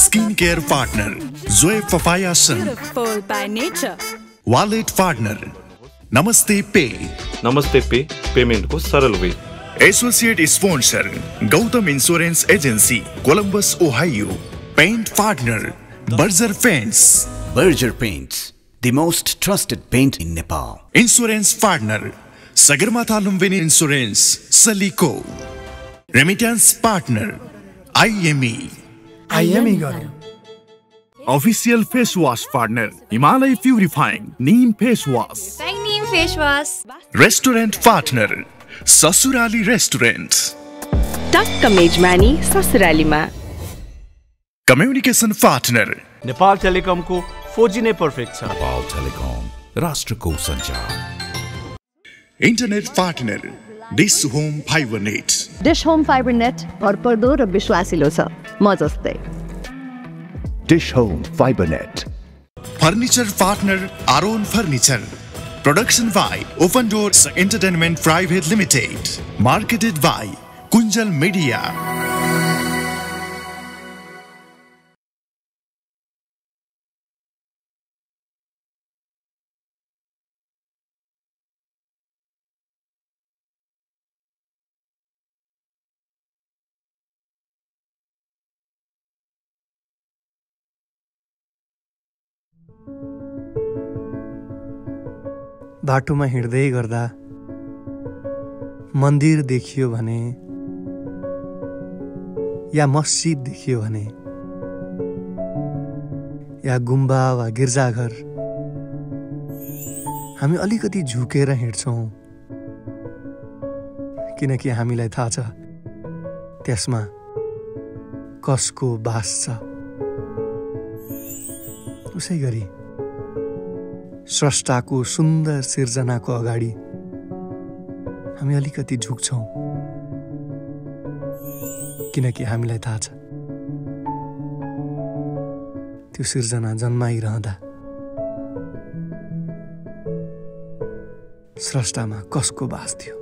Skin care partner जोए फफायासन, wallet partner Namaste pay. Namaste pay payment को सरल way. Associate sponsor Gautam insurance agency Columbus Ohio. Paint partner Berger paints. Berger paints the most trusted paint in Nepal. Insurance partner Sagarmatha Lumbini Insurance Salico. Remittance partner IME Garu. Official face wash partner Himalaya Purifying Neem Face Wash. Neem Face Wash. Restaurant partner Sasurali Restaurant. Takka Mejmani Sasurali ma. Communication partner Nepal Telecom ko 4G ने perfect छ। Nepal telecom राष्ट्र को संचार। Internet partner dish home fibre net. Dish home fibre net भरपर्दो र विश्वासिलो छ। म जस्तै dish home fibre net. Furniture partner Arun furniture. Production by open डोर्स entertainment private limited. Marketed by Kunjal media. बाटोमा हिँड्दै गर्दा मन्दिर देखियो भने या मस्जिद देखियो भने या गुम्बा वा गिर्जाघर, हामी अलिकति झुकेर हिँड्छौँ, किनकि हामीलाई थाहा छ त्यसमा कसको बास छ। उसै गरी स्रष्टाको सुन्दर सिर्जनाको अगाडि हामी अलिकति झुक्छौं, किनकि हामीलाई थाहा छ त्यो सिर्जना जन्माइरहँदा स्रष्टामा कसको बास थियो।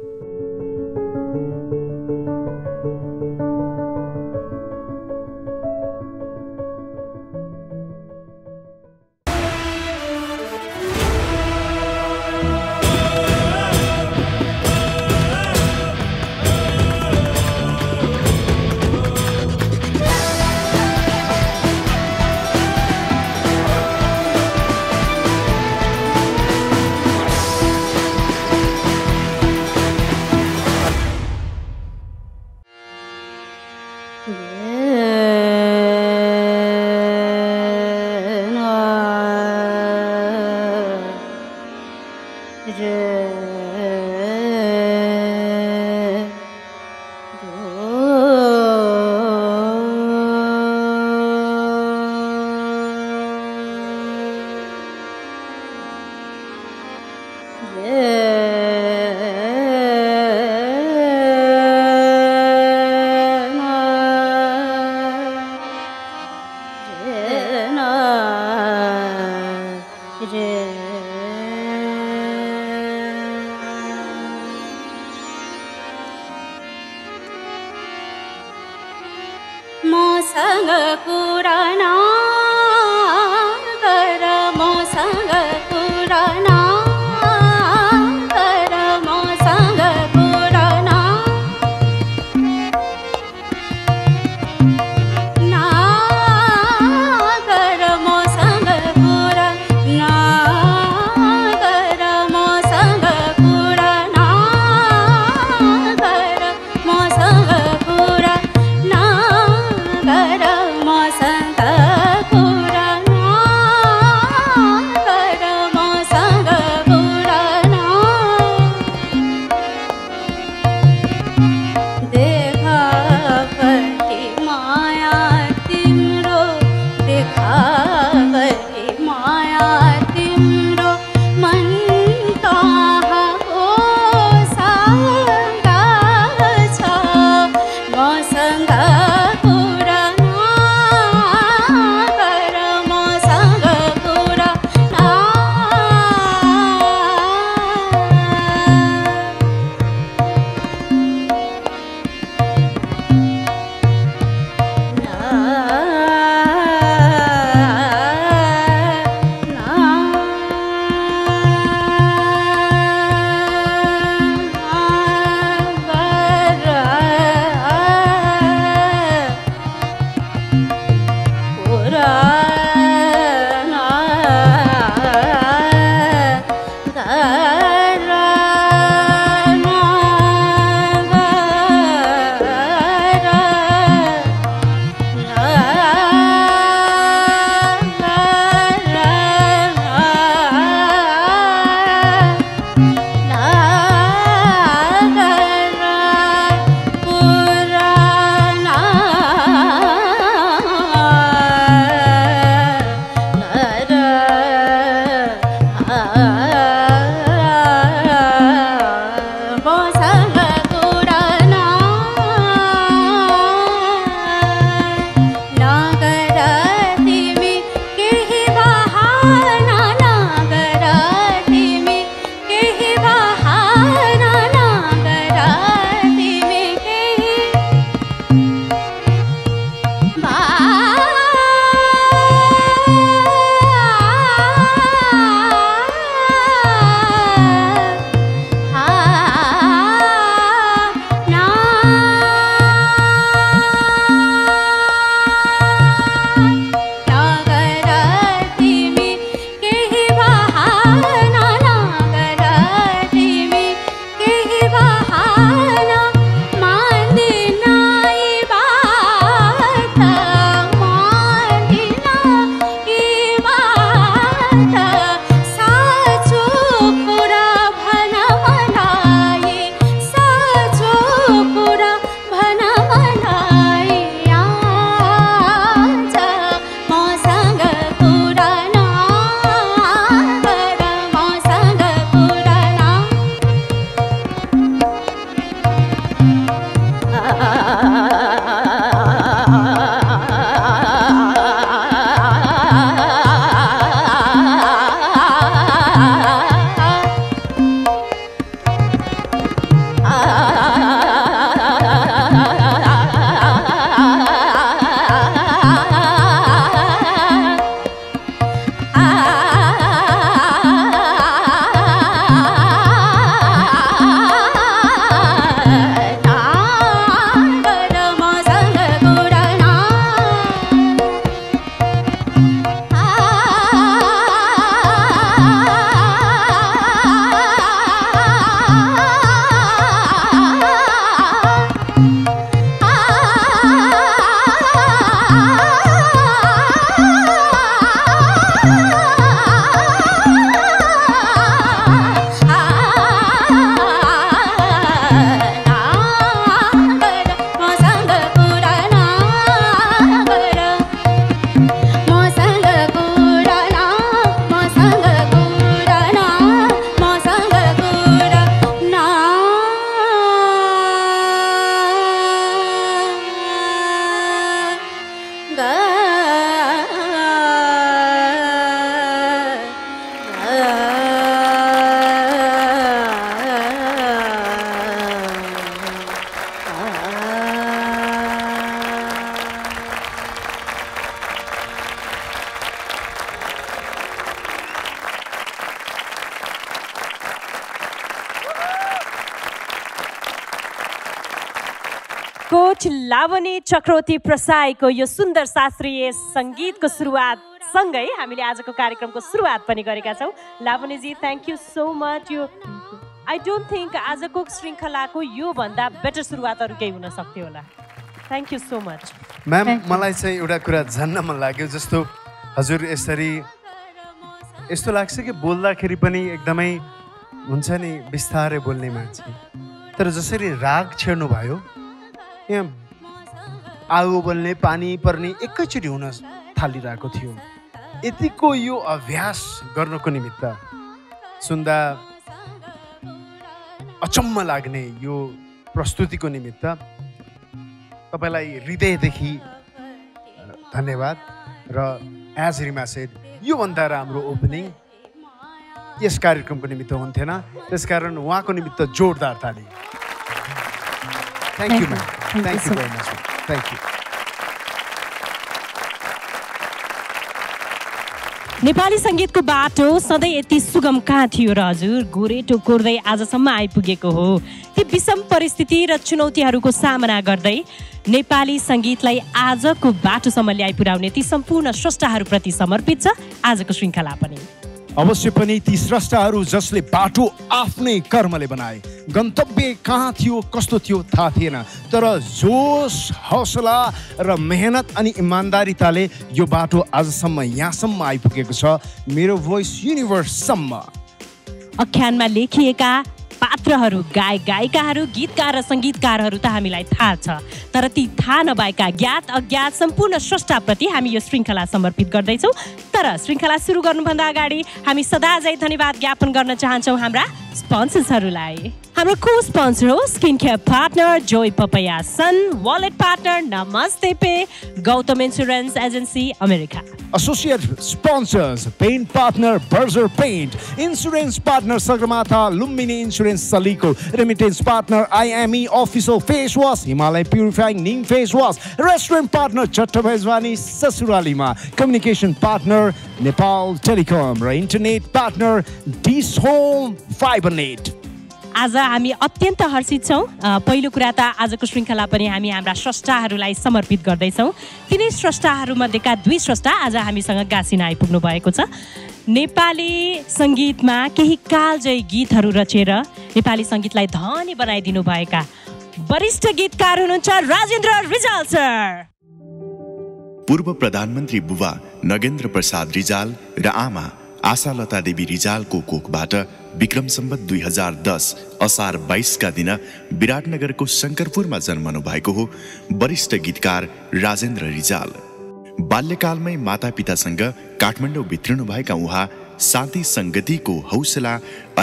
कोच लावनी चक्रवर्ती प्रसाई को यो सुंदर शास्त्रीय संगीत को सुरुआत संगै हामीले आजको कार्यक्रमको सुरुआत पनि गरेका छौं। Lavani ji thank you so much. यो आई डोन्ट थिंक आजको श्रृंखलाको यो भन्दा बेटर सुरुवात अरु केही हुन सक्थ्यो होला। Thank you so much ma'am. मलाई चाहिँ एउटा कुरा जान्न मन लाग्यो, जस्तो हजुर यसरी यस्तो लाग्छ कि बोल्दाखेरि पनि एकदमै हुन्छ नि बिस्तारै बोल्ने मान्छे, तर जसरी राग छेड्नु भयो यहाँ आगो बल्ने पानी पर्ने एकैचोटि हुन थालिरहेको थियो। यतिको यो अभ्यास गर्नको निमित्त सुन्दा अचम्म लाग्ने यो प्रस्तुतिको निमित्त तपाईलाई हृदयदेखि धन्यवाद र एज रिमा सेड योभन्दा राम्रो ओपनिङ यस कार्यक्रमको निमित्त हुन्थेन, त्यसकारण उहाँको निमित्त जोरदार ताली। Thank you ma'am, thank you very much, thank you. Nepali संगीतको बाटो सधैँ यति सुगम कहाँ थियो र हजुर? गोरेटो कोर्दै आजसम्म आइपुगेको हो। ती विषम परिस्थिति र चुनौतीहरूको सामना गर्दै नेपाली संगीतलाई आजको बाटोसम्म ल्याइ पुर्याउने ती सम्पूर्ण स्रष्टाहरूप्रति समर्पित छ आजको श्रृङ्खला पनि। अवश्य पनि ती स्रष्टाहरू जसले बाटो आफ्नै कर्मले बनाए, गन्तव्य कहाँ थियो कस्तो थियो थाहा थिएन, तर जोश हौसला र मेहनत अनि इमान्दारिताले यो बाटो आजसम्म यहाँसम्म आइपुगेको छ। मेरो भोइस युनिभर्ससम्म। आख्यानमा लेखिएका पात्रहरू, गायक गायिकाहरू, गीतकार र सङ्गीतकारहरू त हामीलाई थाहा छ, तर ती थाहा नभएका ज्ञात अज्ञात सम्पूर्ण स्रष्टाप्रति हामी यो श्रृङ्खला समर्पित गर्दैछौँ। तर श्रृङ्खला सुरु गर्नुभन्दा अगाडि हामी सदाझै धन्यवाद ज्ञापन गर्न चाहन्छौँ हाम्रा स्पोन्सर्सहरूलाई। हाम्रो को स्पोन्सर हो? स्किन केयर पार्टनर जोई फफायासन, wallet partner Namaste pay, Gautam insurance agency America, associate sponsors paint partner Berger paint, insurance partner Sagarmatha Lumbini insurance सलिको, remittance partner IME official face wash, Himalaya purifying neem face wash, restaurant partner चट्टा मेजबानी ससुरालीमा, कम्युनिकेसन पार्टनर नेपाल टेलिकम र internet partner dish home fibre net. आज हामी अत्यन्त हर्षित छौँ। पहिलो कुरा त आजको श्रृङ्खला पनि हामी हाम्रा स्रष्टाहरूलाई समर्पित गर्दैछौँ। तिनै स्रष्टाहरूमध्येका दुई स्रष्टा आज हामीसँग गासिन आइपुग्नु भएको छ। नेपाली सङ्गीतमा केही कालजयी गीतहरू रचेर नेपाली सङ्गीतलाई धनी बनाइदिनु भएका वरिष्ठ गीतकार हुनुहुन्छ राजेन्द्र रिजाल सर। पूर्व प्रधानमन्त्री बुबा नगेन्द्र प्रसाद रिजाल र आमा आशालता देवी रिजालको कोखबाट विक्रम सम्बत 2010 असार 22 का दिन विराटनगरको शङ्करपुरमा जन्मनु भएको हो वरिष्ठ गीतकार राजेन्द्र रिजाल। बाल्यकालमै मातापितासँग काठमाडौँ भित्रिनु भएका उहाँ शान्ति सङ्गतिको हौसला,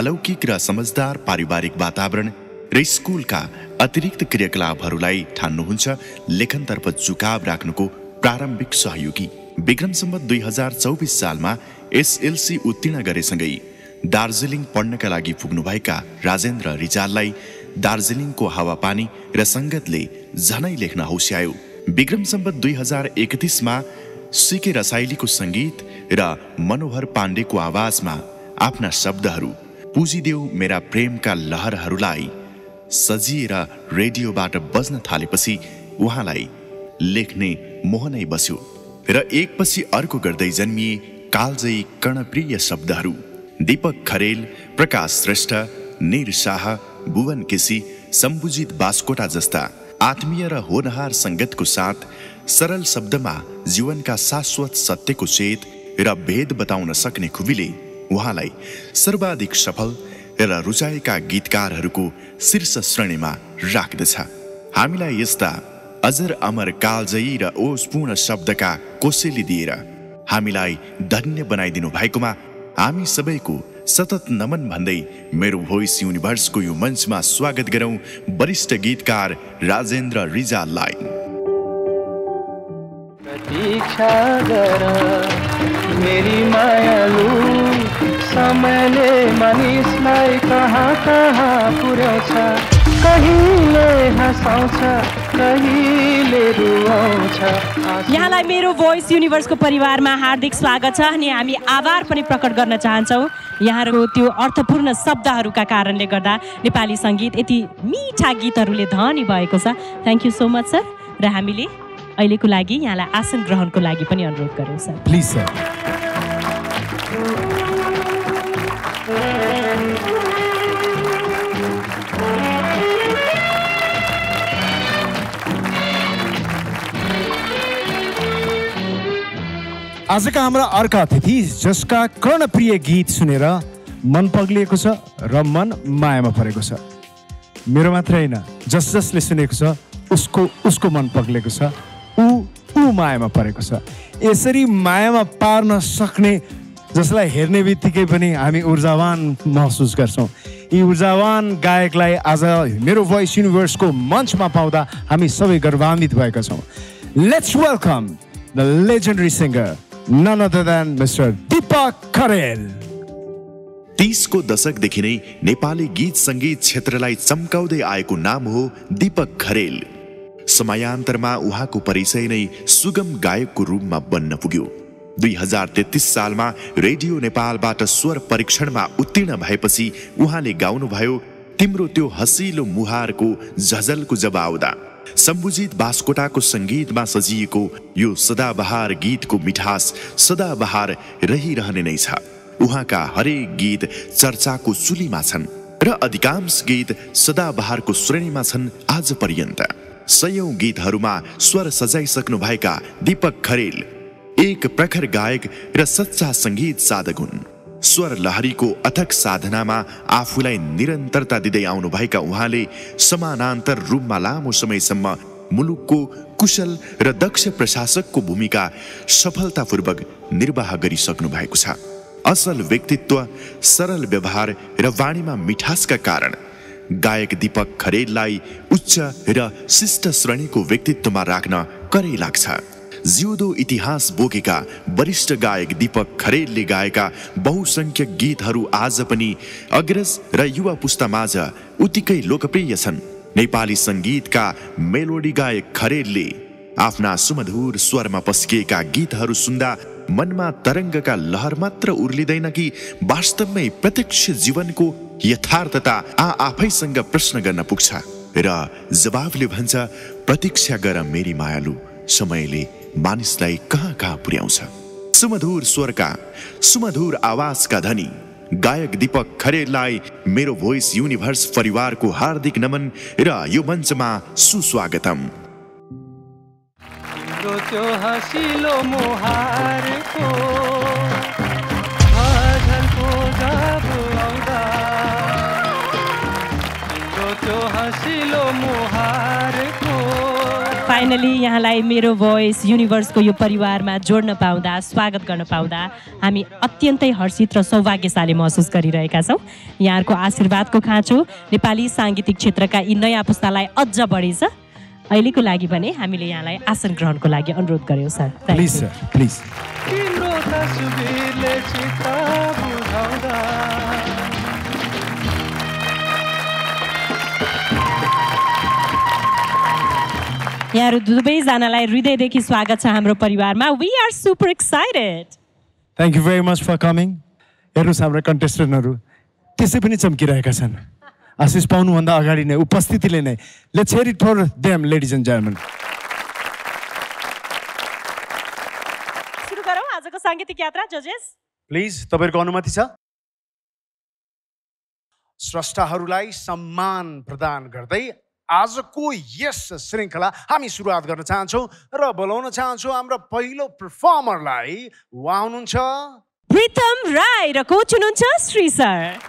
अलौकिक र समझदार पारिवारिक वातावरण र स्कुलका अतिरिक्त क्रियाकलापहरूलाई ठान्नुहुन्छ लेखनतर्फ झुकाव राख्नुको प्रारम्भिक सहयोगी। विक्रम सम्बत 2024 सालमा एसएलसी उत्तीर्ण गरेसँगै दार्जिलिङ पढ्नका लागि पुग्नुभएका राजेन्द्र रिजाललाई दार्जिलिङको हावापानी र सङ्गतले झनै लेख्न हौस्यायो। विक्रम सम्बत 2031 मा सिके रसाइलीको सङ्गीत र मनोहर पाण्डेको आवाजमा आफ्ना शब्दहरू पुजिदेऊ मेरा प्रेमका लहरहरूलाई सजिएर रेडियोबाट बज्न थालेपछि उहाँलाई लेख्ने मोहनै बस्यो र एकपछि अर्को गर्दै जन्मिए कालजयी कर्णप्रिय शब्दहरू दीपक खरेल, प्रकाश श्रेष्ठ, निर शाह, भुवन केसी, सम्बुजित बास्कोटा जस्ता आत्मीय र होनहार सङ्गतको साथ सरल शब्दमा जीवनका शाश्वत सत्यको चेत र भेद बताउन सक्ने खुबीले उहाँलाई सर्वाधिक सफल र रुचाएका गीतकारहरूको शीर्ष श्रेणीमा राख्दछ। हामीलाई यस्ता अजर अमर कालजयी र ओजपूर्ण शब्दका कोसेली दिएर हामीलाई धन्य बनाइदिनु भएकोमा हामी सबैको सतत नमन भन्दै मेरो भोइस युनिभर्सको यो मञ्चमा स्वागत गरौँ वरिष्ठ गीतकार राजेन्द्र रिजाललाई। प्रतीक्षा गर मेरी मायालु, समयले मानिसलाई कहाँ कहाँ पुर्याउँछ। यहाँलाई मेरो भोइस युनिभर्सको परिवारमा हार्दिक स्वागत छ अनि हामी आभार पनि प्रकट गर्न चाहन्छौँ। यहाँको त्यो अर्थपूर्ण शब्दहरूका कारणले गर्दा नेपाली सङ्गीत यति मिठा गीतहरूले धनी भएको छ। Thank you so much sir र हामीले अहिलेको लागि यहाँलाई आसन ग्रहणको लागि पनि अनुरोध गरौँ सर। Please sir. आज का हमारा अर्का अतिथि जिसका कर्णप्रिय गीत सुनेर मन पग्लिएको छ र मन मायामा परेको छ। मेरो मात्रै हैन जस जसले सुनेको छ उसको उसको मन पग्लिएको छ ऊ ऊ मायामा परेको छ। यसरी मायामा पार्न सक्ने जसलाई हेर्ने बित्तिकै पनि हामी ऊर्जावान महसुस गर्छौं। यी ऊर्जावान गायकलाई आज मेरो भोइस युनिभर्सको मञ्चमा पाउँदा हामी सबै गर्वान्वित भएका छौँ। Let's welcome the legendary singer none other than Mr. Deepak Kharel. 30 को दशक देखि नै नेपाली गीत संगीत क्षेत्रलाई चम्काउँदै आएको नाम हो दीपक खरेल। समयान्तरमा उहाँको परिचय नै सुगम गायकको रूपमा बन्न पुग्यो। 2033 सालमा रेडियो नेपालबाट स्वर परीक्षणमा उत्तीर्ण भएपछि उहाँले गाउनुभयो तिम्रो त्यो हसिलो मुहारको झझलको जब आउँदा। सम्बुजित बास्कोटाको संगीतमा सजिएको यो सदाबहार गीतको मिठास सदाबहार रहिरहने नै छ। उहाँका हरेक गीत चर्चाको सुलीमा छन् र अधिकांश गीत सदाबहारको श्रेणीमा छन्। आज पर्यन्त सयौं गीतहरूमा स्वर सजाइसक्नु भएका दीपक खरेल एक प्रखर गायक र सच्चा संगीत साधक हुन्। स्वर लहरीको अथक साधनामा आफूलाई निरन्तरता दिँदै आउनुभएका उहाँले समानान्तर रूपमा लामो समयसम्म मुलुकको कुशल र दक्ष प्रशासकको भूमिका सफलतापूर्वक निर्वाह गरिसक्नु भएको छ। असल व्यक्तित्व सरल व्यवहार र वाणीमा मिठासका कारण गायक दीपक खरेललाई उच्च र शिष्ट श्रेणीको व्यक्तित्वमा राख्न करै लाग्छ। जिउँदो इतिहास बोकेका वरिष्ठ गायक दीपक खरेलले गाएका बहुसंख्यक गीतहरू आज पनि अग्रज र युवा पुस्तामाझ उतिकै लोकप्रिय छन्। नेपाली संगीतका मेलोडी गायक खरेलले आफ्ना सुमधुर स्वरमा पस्किएका गीतहरू सुन्दा मनमा तरङ्गका लहर मात्र उर्लिदैन कि वास्तवमै प्रत्यक्ष जीवनको यथार्थता आफैसँग प्रश्न गर्न पुग्छ र जवाफले भन्छ प्रतीक्षा गर मेरी मायालु समयले मानिसलाई कहाँ कहाँ पुर्याउँछ। सुमधुर स्वरका सुमधुर आवाजका धनी गायक दीपक खरेललाई मेरो भोइस युनिभर्स परिवारको हार्दिक नमन र यो मञ्चमा सुस्वागतम। फाइनली यहाँलाई मेरो भोइस युनिभर्सको यो परिवारमा जोड्न पाउँदा स्वागत गर्न पाउँदा हामी अत्यन्तै हर्षित र सौभाग्यशाली महसुस गरिरहेका छौँ। यहाँहरूको आशीर्वादको खाँचो नेपाली साङ्गीतिक क्षेत्रका यी नयाँ पुस्तालाई अझ बढी छ। अहिलेको लागि भने हामीले यहाँलाई आसन ग्रहणको लागि अनुरोध गर्यौँ सर। Please sir please. यहाँहरु दुबैजनालाई हृदयदेखि स्वागत छ हाम्रो परिवारमा। We are super excited. Thank you very much for coming. हेर्नुहोस् हाम्रा कन्टेस्टेन्टहरू त्यसै पनि चम्किरहेका छन्। आशिष पाउनुभन्दा अगाडि नै उपस्थितिले नै। Let's hear it for them ladies and gentlemen. सुरु गरौँ आजको साङ्गीतिक यात्रा। जजेस प्लिज तपाईहरुको अनुमति छ। स्रष्टाहरुलाई सम्मान प्रदान गर्दै आजको यस श्रृंखला हामी सुरुवात गर्न चाहन्छौँ र बोलाउन चाहन्छौँ हाम्रो पहिलो पर्फर्मरलाई। उहाँ हुनुहुन्छ प्रितम राय र कोच हुनुहुन्छ सर।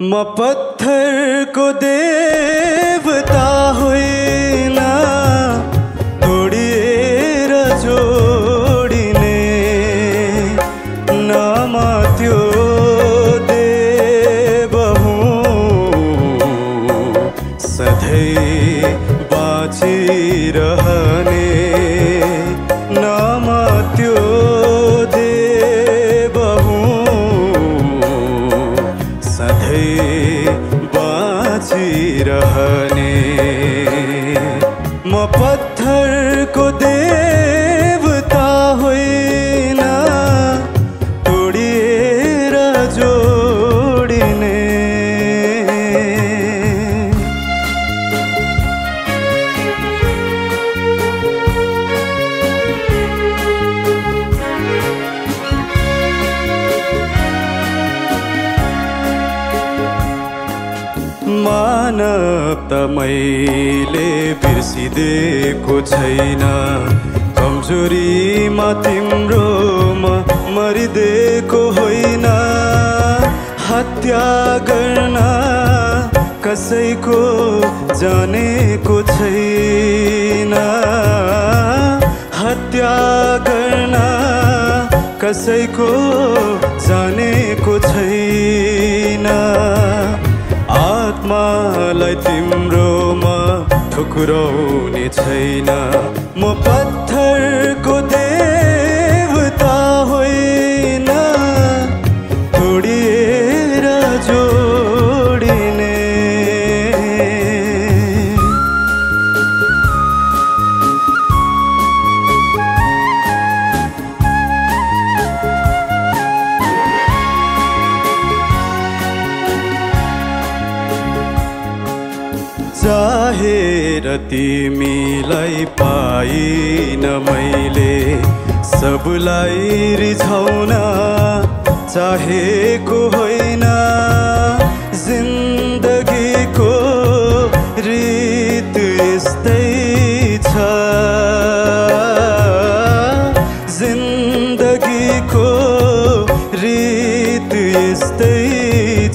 मैं पत्थर को देवता हुई ना थोड़ी रजोड़ी ने ना मात्यो देबहू सधै बाची रहने मैले बिर्सिदेको छैन कमजोरीमा तिम्रोमा मरिदेको होइन हत्या गर्न कसैको जानेको छैन हत्या गर्न कसैको जानेको छैन आत्मालाई तिम्रोमा ठुकुराउने छैन म पत्थरको देवता होइन तोडिएर जोडिने तिमीलाई पाइन मैले सबलाई रिझाउन चाहेको होइन जिन्दगीको रीत यस्तै छ जिन्दगीको रीत यस्तै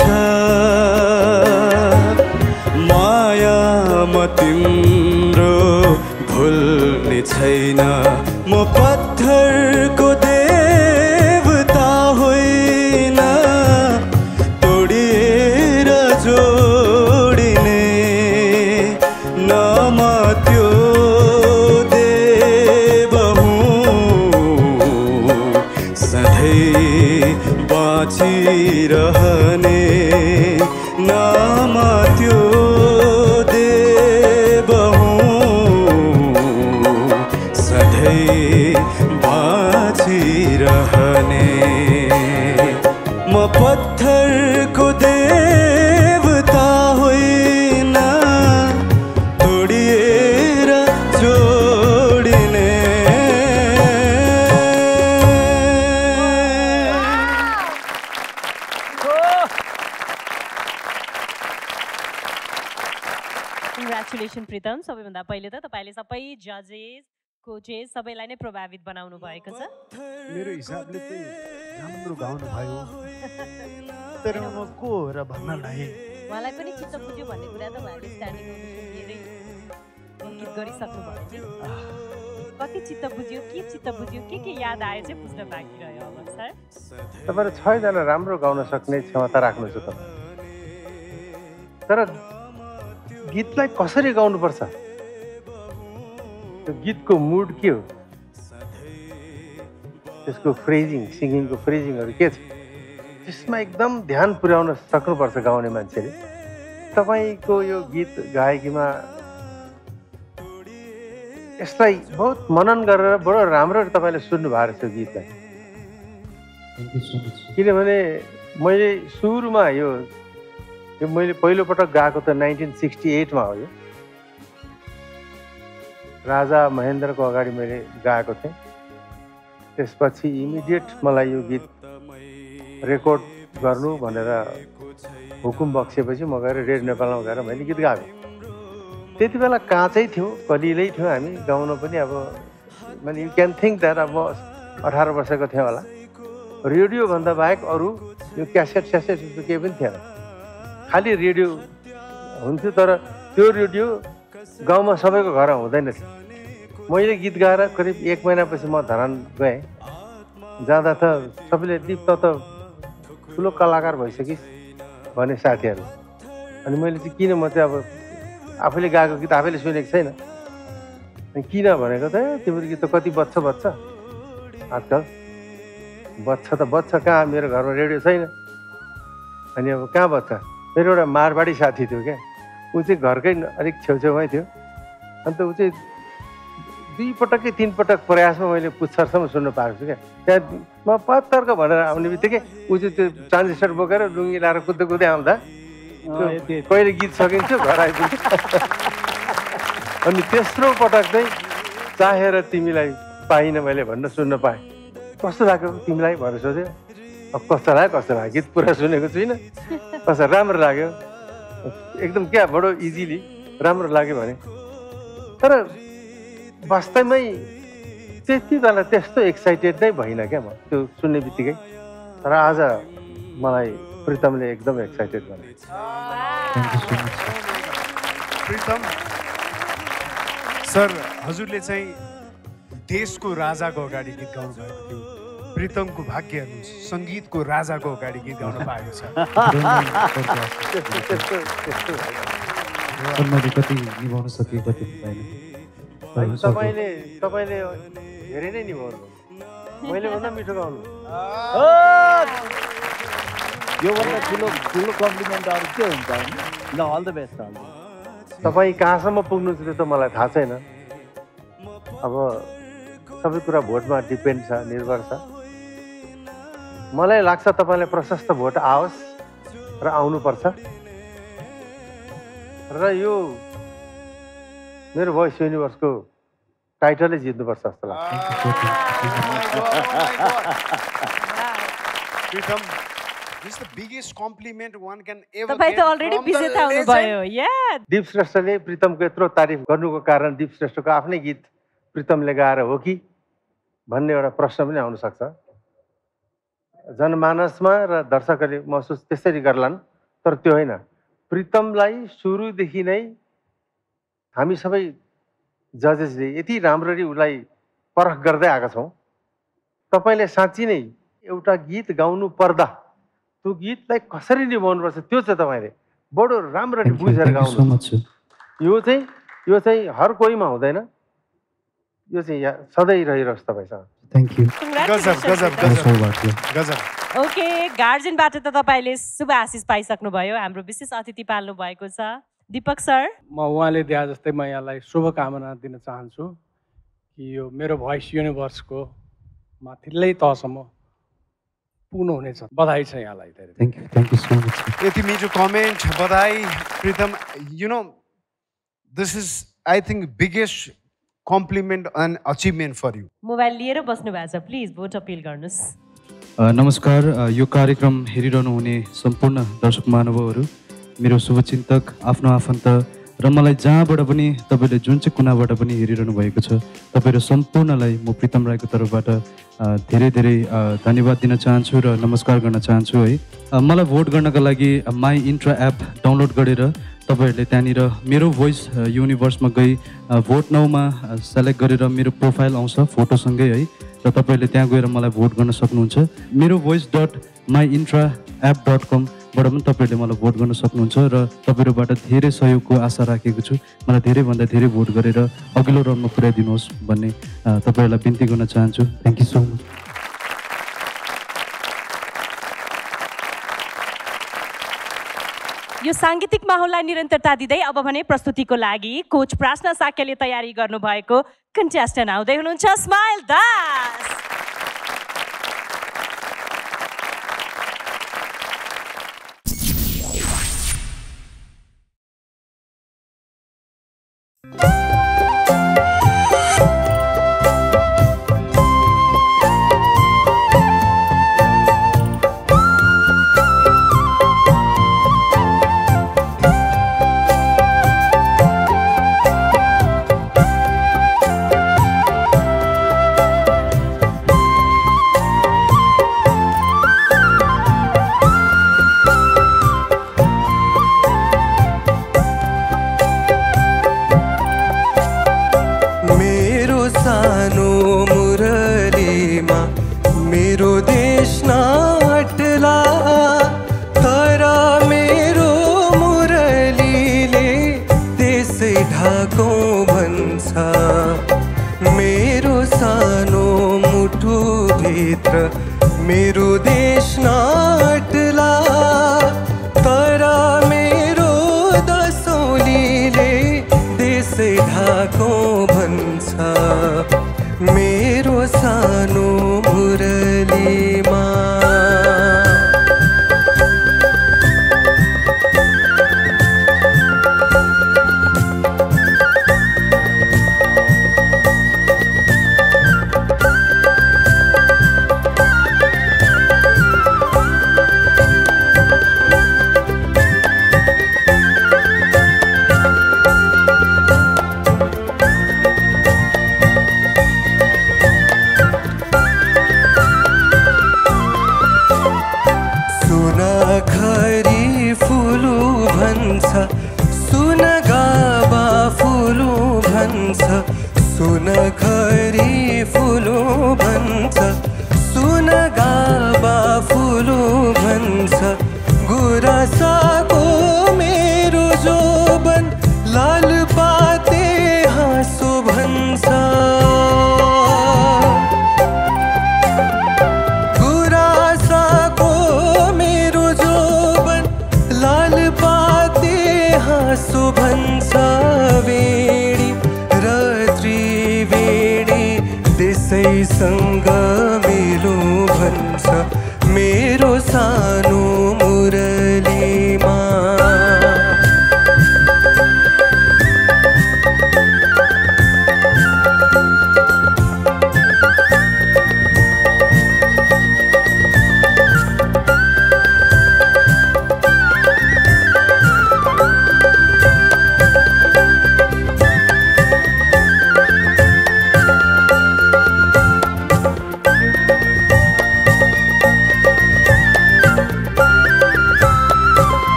छ माया मतिम छैन म पत्थरको देवता होइन तोडिएर जोडिने नमा त्यो देव हुँ सधैँ बाँचिरहने नमा त्यो म पत्थरको देवता होइन तोडिएर जोडिने। कङ्ग्रेचुलेसन प्रितम, सबैभन्दा पहिले त तपाईँले सबै जजेस कोचेस सबैलाई नै प्रभावित बनाउनु भएको छ। मेरो हिसाबले त राम्रो गाउनु भयो तर म को र भन्न लाए मलाई पनि चित्त बुझ्यो भन्ने कुरा त उहाँले स्ट्यान्डिङ ओभेसन गीत गरिसक्नु भयो। कति चित्त बुझ्यो, के चित्त बुझ्यो, के याद आयो चाहिँ बुझ्न बाँकी रह्यो। अब सर तपाईँ 6जना राम्रो गाउन सक्ने क्षमता राख्नुहुन्छ तर गीतलाई कसरी गाउनुपर्छ, गीत को मूड के हो, त्यसको फ्रेजिंग, सिंगिंग को फ्रेजिंग के, त्यसमा एकदम ध्यान पुर्याउन सक्नुपर्छ गाउने मान्छेले। तपाईको यो गीत गायकीमा यसलाई बहुत मनन गरेर बडो राम्रो तपाईले सुन्नु भएको छ गीतलाई। किनभने मैले सुरुमा यो मैले पहिलोपटक गाएको त 1968 मा हो। यो राजा महेन्द्र को अगाडि मैले गाएको थिएँ। त्यसपछि इमिडिएट मलाई यो गीत रेकर्ड गर्नु भनेर हुकुम बक्सेपछि म गएर रेडियो नेपालमा गएर मैले गीत गाएँ। त्यति बेला काँचै थियो, कलिलै थियो, हामी गाउन पनि अब मैले यु क्यान थिङ्क द्याट अब 18 वर्षको थिएँ होला। रेडियोभन्दा बाहेक अरू यो क्यासेट स्यासेट केही पनि थिएन। खाली रेडियो हुन्थ्यो तर त्यो रेडियो गाउँमा सबैको घर हुँदैन थियो। मैले गीत गाएर करिब एक महिनापछि म धरान गएँ। जाँदा त सबैले दीप त ठुलो कलाकार भइसकिस् भने साथीहरू, अनि मैले चाहिँ किन म चाहिँ अब आफैले गाएको गीत आफैले सुनेको छैन, किन भनेको त तिम्रो गीत त कति बज्छ बज्छ, आजकल बज्छ त बज्छ, कहाँ मेरो घरमा रेडियो छैन, अनि अब कहाँ बज्छ। मेरो एउटा मारवाडी साथी थियो क्या, ऊ चाहिँ घरकै अलिक छेउछेउमै थियो, अन्त ऊ चाहिँ दुईपटकै तीनपटक प्रयासमा मैले पुच्छरसम्म सुन्न पाएको छु क्या। त्यहाँ म पत्तर्क भनेर आउने बित्तिकै ऊ चाहिँ त्यो ट्रान्जिस्टर बोकेर लुङ्गी लाएर कुद्दै कुद्दै आउँदा कहिले गीत सकिन्छु घर आइपुग्छ। अनि तेस्रो पटक चाहिँ चाहेर तिमीलाई पाइनँ मैले भन्न सुन्न पाएँ, कस्तो लाग्यो तिमीलाई भनेर सोध्यो। अब कस्तो लाग्यो कस्तो लाग्यो, गीत पुरा सुनेको छुइनँ, कस्तो राम्रो लाग्यो एकदम, क्या बडो इजिली राम्रो लाग्यो भने। तर वास्तवमै त्यति बेला त्यस्तो एक्साइटेड नै भइनँ क्या म त्यो सुन्ने बित्तिकै, तर आज मलाई प्रितमले एकदम एक्साइटेड भने। प्रितम सर हजुरले चाहिँ देशको राजाको अगाडि गीत गाउनु भएको थियो, प्रितमको भाग्य सङ्गीतको राजाको अगाडि गीत गाउन पाएको छ। कति निभाउन सके कति तपाईँले धेरै नै निभाउनु, मैले भन्दा मिठो गाउनु, योभन्दा ठुलो ठुलो कम्प्लिमेन्ट अरू के हुन्छ। ल अल द बेस्ट। तपाईँ कहाँसम्म पुग्नु त्यो त मलाई थाहा छैन, अब सबै कुरा भोटमा डिपेन्ड छ, निर्भर छ। मलाई लाग्छ तपाईँलाई प्रशस्त भोट आओस् र आउनुपर्छ, र यो मेरो भोइस युनिभर्सको टाइटलै जित्नुपर्छ जस्तो लाग्छ। दीप श्रेष्ठले प्रितमको यत्रो तारिफ गर्नुको कारण दीप श्रेष्ठको आफ्नै गीत प्रितमले गाएर हो कि भन्ने एउटा प्रश्न पनि आउन सक्छ जनमानसमा, र दर्शकहरूले महसुस त्यसरी गर्लान्, तर त्यो होइन। प्रितमलाई सुरुदेखि नै हामी सबै जजेसले यति राम्ररी उसलाई परख गर्दै आएका छौँ। तपाईँले साँच्ची नै एउटा गीत गाउनु पर्दा त्यो गीतलाई कसरी निभाउनुपर्छ त्यो चाहिँ तपाईँले बडो राम्ररी बुझेर गाउनु। यो चाहिँ हर कोहीमा हुँदैन, यो चाहिँ सधैँ रहिरहोस् तपाईँसँग। Thank you. ओके, गार्जियनबाट त तपाईँले शुभ आशिष पाइसक्नुभयो, हाम्रो विशेष अतिथि पाल्नु भएको छ दीपक सर। म उहाँले दिए जस्तै म यहाँलाई शुभकामना दिन चाहन्छु कि यो मेरो भोइस युनिभर्सको माथिल्लै तहसम्म पुग्नु हुनेछ। बधाई छ यहाँलाई धेरै। Thank you, thank you so much. यति मिठो कमेन्ट, बधाई Pritam. You know this is I think biggest compliment and achievement for you. Mobile लिएर बस्नु भएको छ, प्लिज भोट अपिल गर्नुहोस्। नमस्कार, यो कार्यक्रम हेरिरहनु हुने सम्पूर्ण दर्शक महानुभावहरू, मेरो शुभचिन्तक, आफ्नो आफन्त र मलाई जहाँबाट पनि तपाईँले जुन चाहिँ कुनाबाट पनि हेरिरहनु भएको छ, तपाईँहरू सम्पूर्णलाई म प्रितम राईको तर्फबाट धेरै धेरै धन्यवाद दिन चाहन्छु र नमस्कार गर्न चाहन्छु है। मलाई भोट गर्नका लागि माई इन्ट्रा एप डाउनलोड गरेर तपाईहरूले त्यहाँनिर मेरो भोइस युनिभर्समा गई भोट नाउमा सेलेक्ट गरेर मेरो प्रोफाइल आउँछ फोटोसँगै है, र तपाईँहरूले त्यहाँ गएर मलाई भोट गर्न सक्नुहुन्छ। मेरो भोइस .myintraApp.com बाट पनि तपाईँहरूले मलाई भोट गर्न सक्नुहुन्छ र तपाईँहरूबाट धेरै सहयोगको आशा राखेको छु। मलाई धेरैभन्दा धेरै भोट गरेर अघिल्लो राउन्डमा पुर्याइदिनुहोस् भन्ने तपाईँहरूलाई बिन्ती गर्न चाहन्छु। Thank you so much. यो सांगीतिक माहौललाई निरन्तरता दिँदै अब भने प्रस्तुतिको लागि कोच प्रार्थना साक्यले तयारी गर्नुभएको कन्टेस्टेन्ट आउँदै हुनुहुन्छ, स्माइल दास।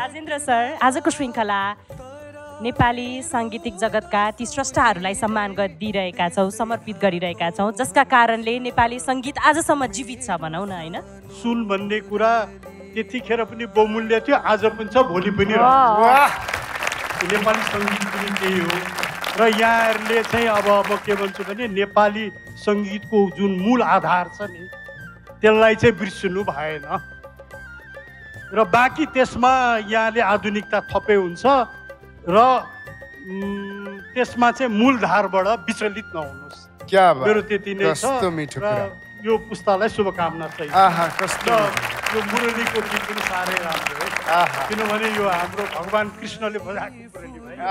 राजेन्द्र सर आजको श्रृङ्खला नेपाली साङ्गीतिक जगतका ती स्रष्टाहरूलाई सम्मान गरिरहेका छौँ, समर्पित गरिरहेका छौँ, जसका कारणले नेपाली सङ्गीत आजसम्म जीवित छ भनौँ न, होइन? सुन भन्ने कुरा त्यतिखेर पनि बहुमूल्य थियो, आज पनि छ, भोलि पनि रहन्छ। नेपाली सङ्गीत पनि त्यही हो र यहाँहरूले चाहिँ अब के भन्छु भने नेपाली सङ्गीतको जुन मूल आधार छ नि त्यसलाई चाहिँ बिर्सिनु भएन र बाँकी त्यसमा यहाँले आधुनिकता थपे हुन्छ र त्यसमा चाहिँ मूलधारबाट विचलित नहुनुहोस्। क्या मेरो त्यति नै छ र यो पुस्तालाई शुभकामना चाहिँ यो मुरलीको गीत पनि साह्रै राम्रो हो किनभने यो हाम्रो भगवान कृष्णले बजाएको मुरली भयो।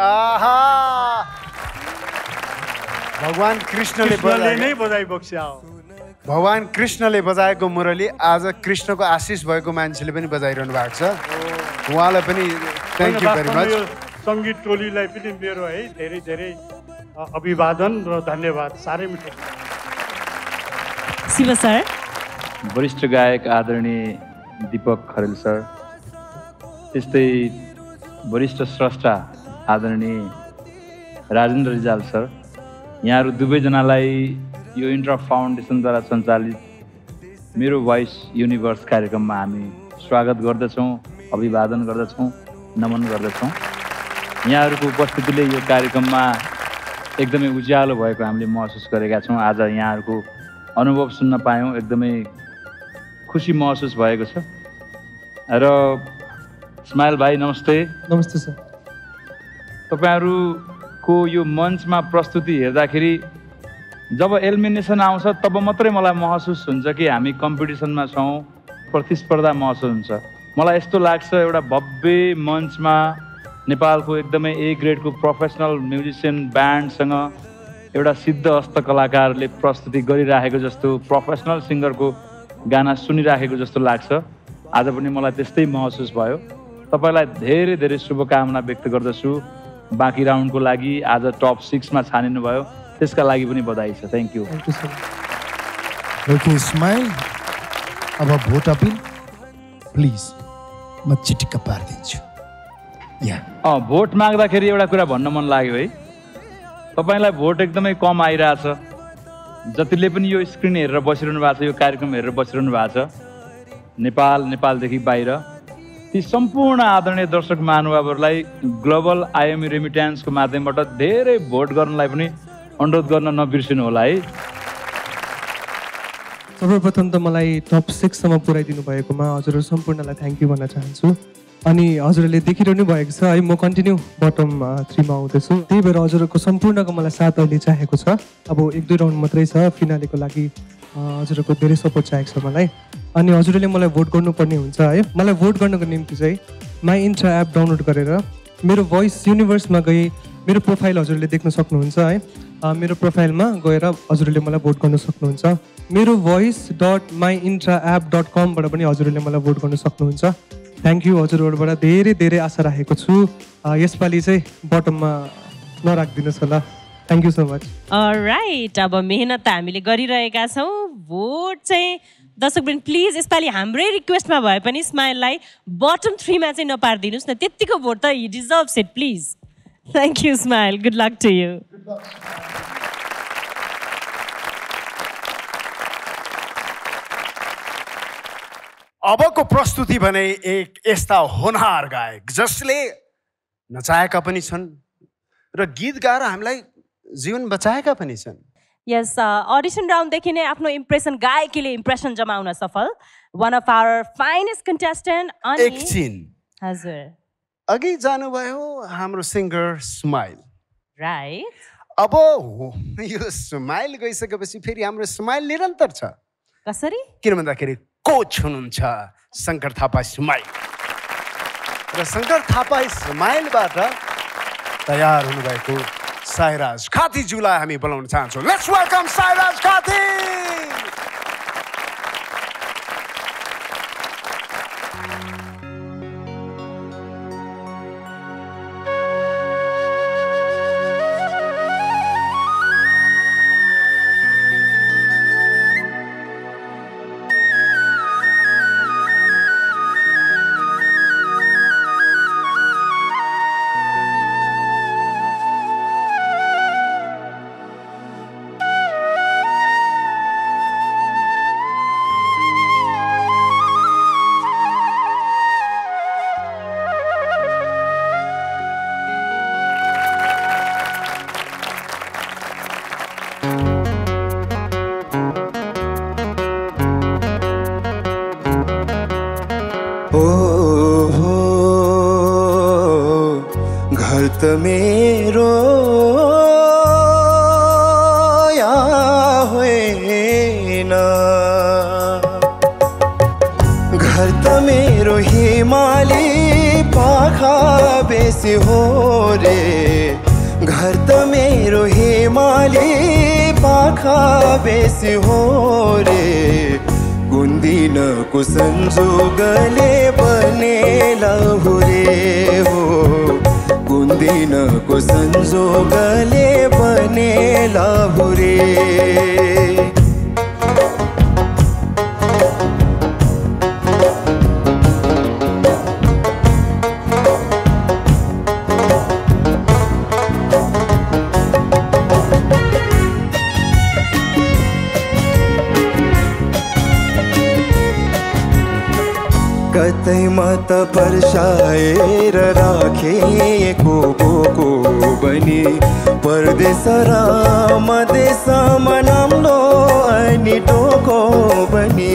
भगवान कृष्णले नै बजाइ बक्स्या हो। भगवान कृष्णले बजाएको मुरली आज कृष्णको आशिष भएको मान्छेले पनि बजाइरहनु भएको छ। उहाँलाई पनि थ्यांक यू भेरी मच। संगीत टोलीलाई पनि मेरो है धेरै धेरै अभिवादन र धन्यवाद। सारे मिठो शिव सर, वरिष्ठ गायक आदरणीय दीपक खरेल सर, त्यस्तै वरिष्ठ स्रष्टा आदरणीय राजेन्द्र रिजाल सर, यहाँहरु दुवैजनालाई यो इन्ट्रा फाउन्डेसनद्वारा सञ्चालित मेरो भोइस युनिभर्स कार्यक्रममा हामी स्वागत गर्दछौं, अभिवादन गर्दछौं, नमन गर्दछौं। यहाँहरुको उपस्थितिले यो कार्यक्रममा एकदमै उज्यालो भएको हामीले महसुस गरेका छौं। आज यहाँहरुको अनुभव सुन्न पायौं, एकदमै खुशी महसुस भएको छ। र स्माइल भाइ नमस्ते। नमस्ते सर। तपाईहरुको यो मञ्चमा प्रस्तुति हेर्दाखेरि जब एलिमिनेसन आउँछ तब मात्रै मलाई महसुस हुन्छ कि हामी कम्पिटिसनमा छौँ, प्रतिस्पर्धा महसुस हुन्छ। मलाई यस्तो लाग्छ एउटा भव्य मञ्चमा नेपालको एकदमै ए ग्रेडको प्रोफेसनल म्युजिसियन ब्यान्डसँग एउटा सिद्ध हस्तकलाकारले प्रस्तुति गरिराखेको जस्तो, प्रोफेसनल सिङ्गरको गाना सुनिराखेको जस्तो लाग्छ। आज पनि मलाई त्यस्तै महसुस भयो। तपाईलाई धेरै धेरै शुभकामना व्यक्त गर्दछु। बाँकी राउन्डको लागि आज टप 6 मा छानिनु भयो, त्यसका लागि पनि बधाई छ। Thank you. ओके स्माइल, अब भोट अपील प्लिज, म चिटिक्का पारिदिन्छु। यहाँ भोट माग्दाखेरि एउटा कुरा भन्न मन लाग्यो है, तपाईलाई भोट एकदमै कम आइरहेछ। जतिले पनि यो स्क्रिन हेरेर बसिरहनु भएको छ, यो कार्यक्रम हेरेर बसिरहनु भएको छ, नेपाल नेपालदेखि बाहिर, ती सम्पूर्ण आदरणीय दर्शक महानुभावहरूलाई ग्लोबल आईएमई रेमिट्यान्सको माध्यमबाट धेरै भोट गर्नलाई पनि अनुरोध गर्न नबिर्सिनु होला है। सर्वप्रथम त मलाई टप 6 सम्म पुर्याइदिनु भएकोमा हजुरहरू सम्पूर्णलाई थ्याङ्क यू भन्न चाहन्छु। अनि हजुरहरूले देखिरहनु भएको छ है, म कन्टिन्यू बटम 3 मा आउँदैछु, त्यही भएर हजुरहरूको सम्पूर्णको मलाई साथ अहिले चाहेको छ। अब 1-2 राउन्ड मात्रै छ, फिनालेको लागि हजुरहरूको धेरै सपोर्ट चाहेको छ मलाई। अनि हजुरहरूले मलाई भोट गर्नुपर्ने हुन्छ है। मलाई भोट गर्नको निम्ति चाहिँ माई इन्ट्रा एप डाउनलोड गरेर मेरो भोइस युनिभर्समा गई मेरो प्रोफाइल हजुरहरूले देख्न सक्नुहुन्छ है। मेरो प्रोफाइलमा गएर हजुरहरूले मलाई भोट गर्न सक्नुहुन्छ। मेरो voice.myintrapp.com बाट पनि हजुरहरूले मलाई भोट गर्न सक्नुहुन्छ। थ्याङ्क यू हजुरहरूबाट धेरै धेरै आशा राखेको छु। यसपालि चाहिँ बटममा नराखिदिनुहोस् होला। Thank you so much. Alright, अब मेहनत त हामीले गरिरहेका छौँ। भोट चाहिँ दर्शकवृन्द प्लिज यसपालि हाम्रै रिक्वेस्टमा भए पनि स्माइललाई बटम 3 मा चाहिँ नपारिदिनुहोस् न, त्यतिको भोट त he deserves it please. Thank you Smile, good luck to you. अबको प्रस्तुति भने एक यस्ता होनहार गायक जसले नचाएका पनि छन् र गीत गाएर हामीलाई जीवन बचाएका पनि छन्। यस, अडिसन राउन्डदेखि नै आफ्नो इम्प्रेसन गायकीले इम्प्रेसन जमाउन सफल one of our finest contestant. अनि एकछिन हजुर अघि जानुभयो हाम्रो सिङ्गर स्माइल, राइट? अब यो स्माइल गइसकेपछि फेरि हाम्रो स्माइल निरन्तर छ। कसरी? किन भन्दाखेरि कोच हुनुहुन्छ शङ्कर थापा स्माइल, र शङ्कर थापा स्माइलबाट तयार हुनुभएको साइराज खातीज्यूलाई हामी बोलाउन चाहन्छौँ। Let's welcome Sairaj Khati. संजोगले बन जाने लहुरे हो कुंदिन को संजो गले बने लहुरे। कतई मत परशायर राखे कोबो को बनी परदेसरा मदेसा मनाम लो अनि टोको बनी।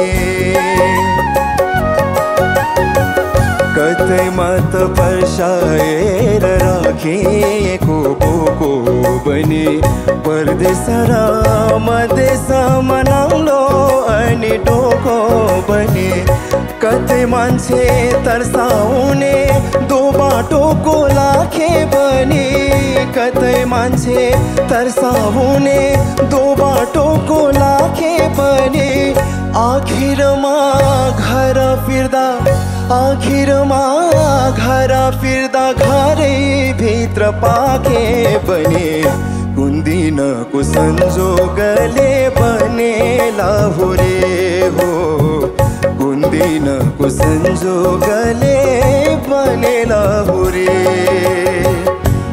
कतई मत परशायर राखे कोबो को बनी परदेसरा मदेसा मनाम लो अनि टोको बनी। कते मान्छे तरसाउने दो बाटोको लाखे बने। कते मान्छे तरसाउने दो बाटोको लाखे बने। आखिरमा घर फिर्दा आखिरमा घर फिर्दा घरै भित्र पाके बने कुन्दिन को संजोगले बने लाहुरे हो कुंदिन को संजोगले बने लाहुरे।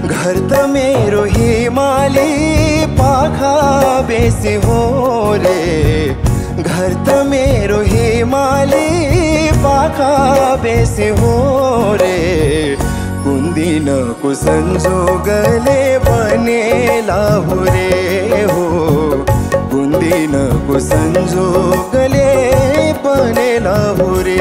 घर त मेरो हिमाली पाखा बेसी हो रे। घर त मेरो हिमाली पाखा बेसी हो रे कुंदिन को संजोगले बने लाहुरे हो कुंदिन को संजोगले बने लाहुरे।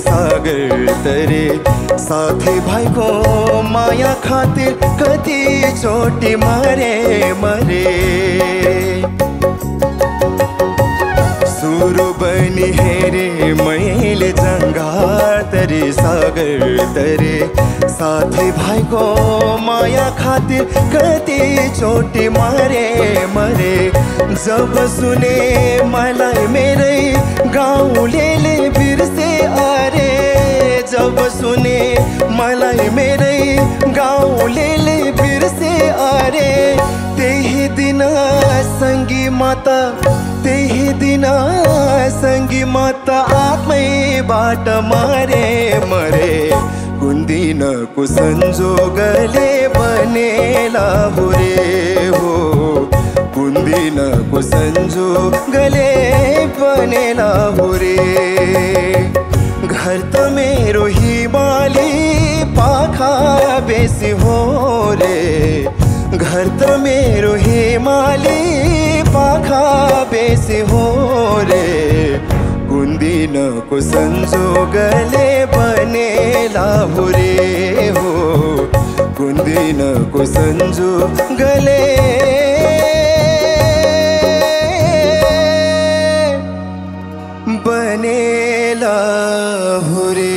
सागर तरे साथी भाई को माया खातिर कति चोटी मारे मरे। सुर बनी हेरे मैले जंगार तरे सागर तरे साथी भाई को माया खातिर कति चोटी मारे मरे। जब सुने मलाई मेरे गाँव ले बिरसे आरे। जब सुने मलाई मेरे गाँव ले बिरसे आरे। तेही दिन संगी माता तेही दिन संगी माता आत्मै बाट मारे मरे कुंदिन को संजोगले बने लाहुरे हो कुंदिन को संजोगले बने लाहुरे। घर त मेरो हिमाली पाखा बेसी हो रे। घर त मेरो हिमाली पाखा बेसी हो रे कुंदिन को संजोगले बने लाहुरे हो कुंदिन को संजोगले बने लाहुरे।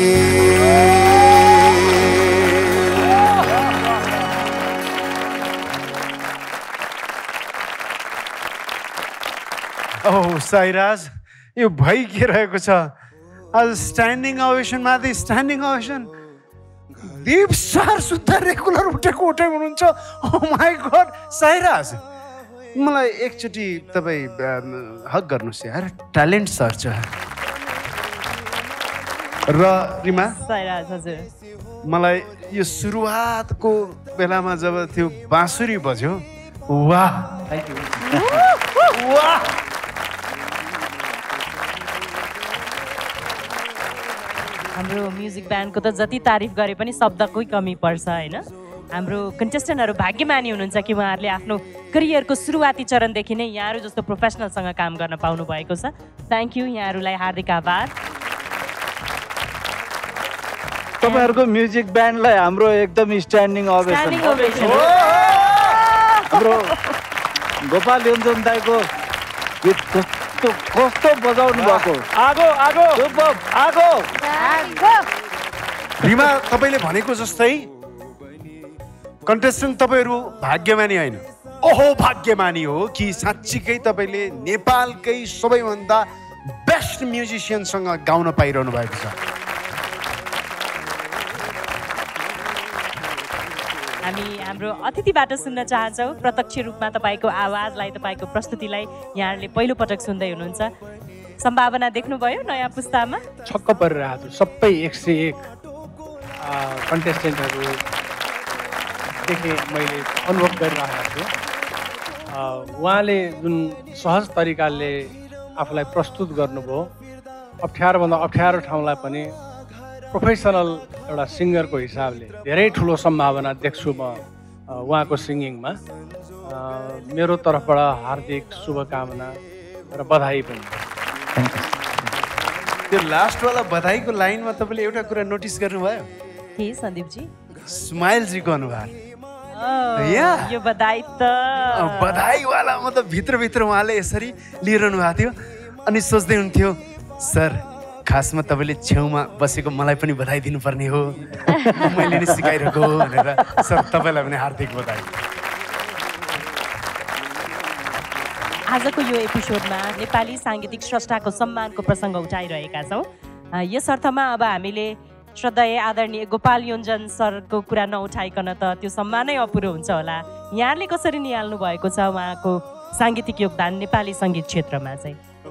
ओ साइराज यो भई के रहेको छ। आज स्ट्यान्डिङ ओभेसन माथि स्ट्यान्डिङ ओभेसन। दीप सर सुत्ता रेगुलर उठेको उठाइ हुनुहुन्छ। ओ माई गॉड साइराज मलाई एकचोटि तपाईँ हक गर्नुहोस् यार। ट्यालेन्ट सर छ र रिमा साइराज हजुर मलाई यो सुरुवातको बेलामा जब त्यो बाँसुरी बज्यो वाह थ्याङ्क यू वाह हाम्रो म्युजिक ब्यान्डको त जति तारिफ गरे पनि शब्दकै कमी पर्छ हैन। हाम्रो कन्टेस्टेन्टहरु भाग्यमानी हुनुहुन्छ कि उहाँहरुले आफ्नो करियरको सुरुवाती चरणदेखि नै यहाँहरु जस्तो प्रोफेसनलसँग काम गर्न पाउनु भएको छ। थ्यांक यू यहाँहरुलाई हार्दिक आभार। तपाईहरुको म्युजिक ब्यान्डलाई हाम्रो एकदम स्ट्यान्डिङ ओभेसन। हाम्रो गोपाल यञ्जन दाइको गीत कस्तो बजाउनु भएको। आगो आगो आगो आगो। रिमा तपाईले भनेको जस्तै कंटेस्टेंट तपाईहरु भाग्यमानी हैन। ओहो भाग्यमानी हो कि साच्चीकै तपाईले नेपालकै सबैभन्दा बेस्ट म्युजिशियन सँग गाउन पाइरहनु भएको छ। हामी हाम्रो अतिथिबाट सुन्न चाहन्छौ प्रत्यक्ष रूपमा तपाईको आवाजलाई तपाईको प्रस्तुतिलाई यहाँहरुले पहिलो पटक सुन्दै हुनुहुन्छ। सम्भावना देख्नु भयो नयाँ पुस्तामा छक्क परिरहेको छ सबै 101 कंटेस्टेन्टहरु देखे मैं अनुभव कर वहाँ ने जो सहज तरीका आफूलाई प्रस्तुत गर्नुभयो अप्ठारो भन्दा अप्ठारो ठाउँलाई पनि प्रोफेसनल एउटा सिंगर को हिसाबले धेरै ठूलो संभावना देख्छु म वहाँ को सिंगिंग में। मेरो तर्फबाट हार्दिक शुभकामना र बधाई पनि। त्यो लास्ट वाला बधाई को लाइन में तब एउटा नोटिस गर्नुभयो के संदीप जी स्माइल जी को अनुहार यो बधाई त बधाई वाला मतलब भित्र उहाँले यसरी लिइरहनु भएको थियो अनि सोच्दै हुन्थ्यो सर खासमा तपाईले छेउमा बसेको मलाई पनि बधाई दिनुपर्ने हो मैले नि सिकाइरहेको हो भनेर। सर तपाईलाई पनि हार्दिक बधाई। आजको यो एपिसोडमा नेपाली सांगीतिक स्रष्टाको सम्मानको प्रसंग उठाइरहेका छौं। यस अर्थमा अब हामीले श्रद्धेय आदरणीय गोपाल योन्जन सर को कुरा नउठाइकन तो सम्मान अपुरो हुन्छ होला। यहाँले कसरी निहाल्नु भएको छ उहाँको सांगीतिक योगदान नेपाली संगीत क्षेत्र में?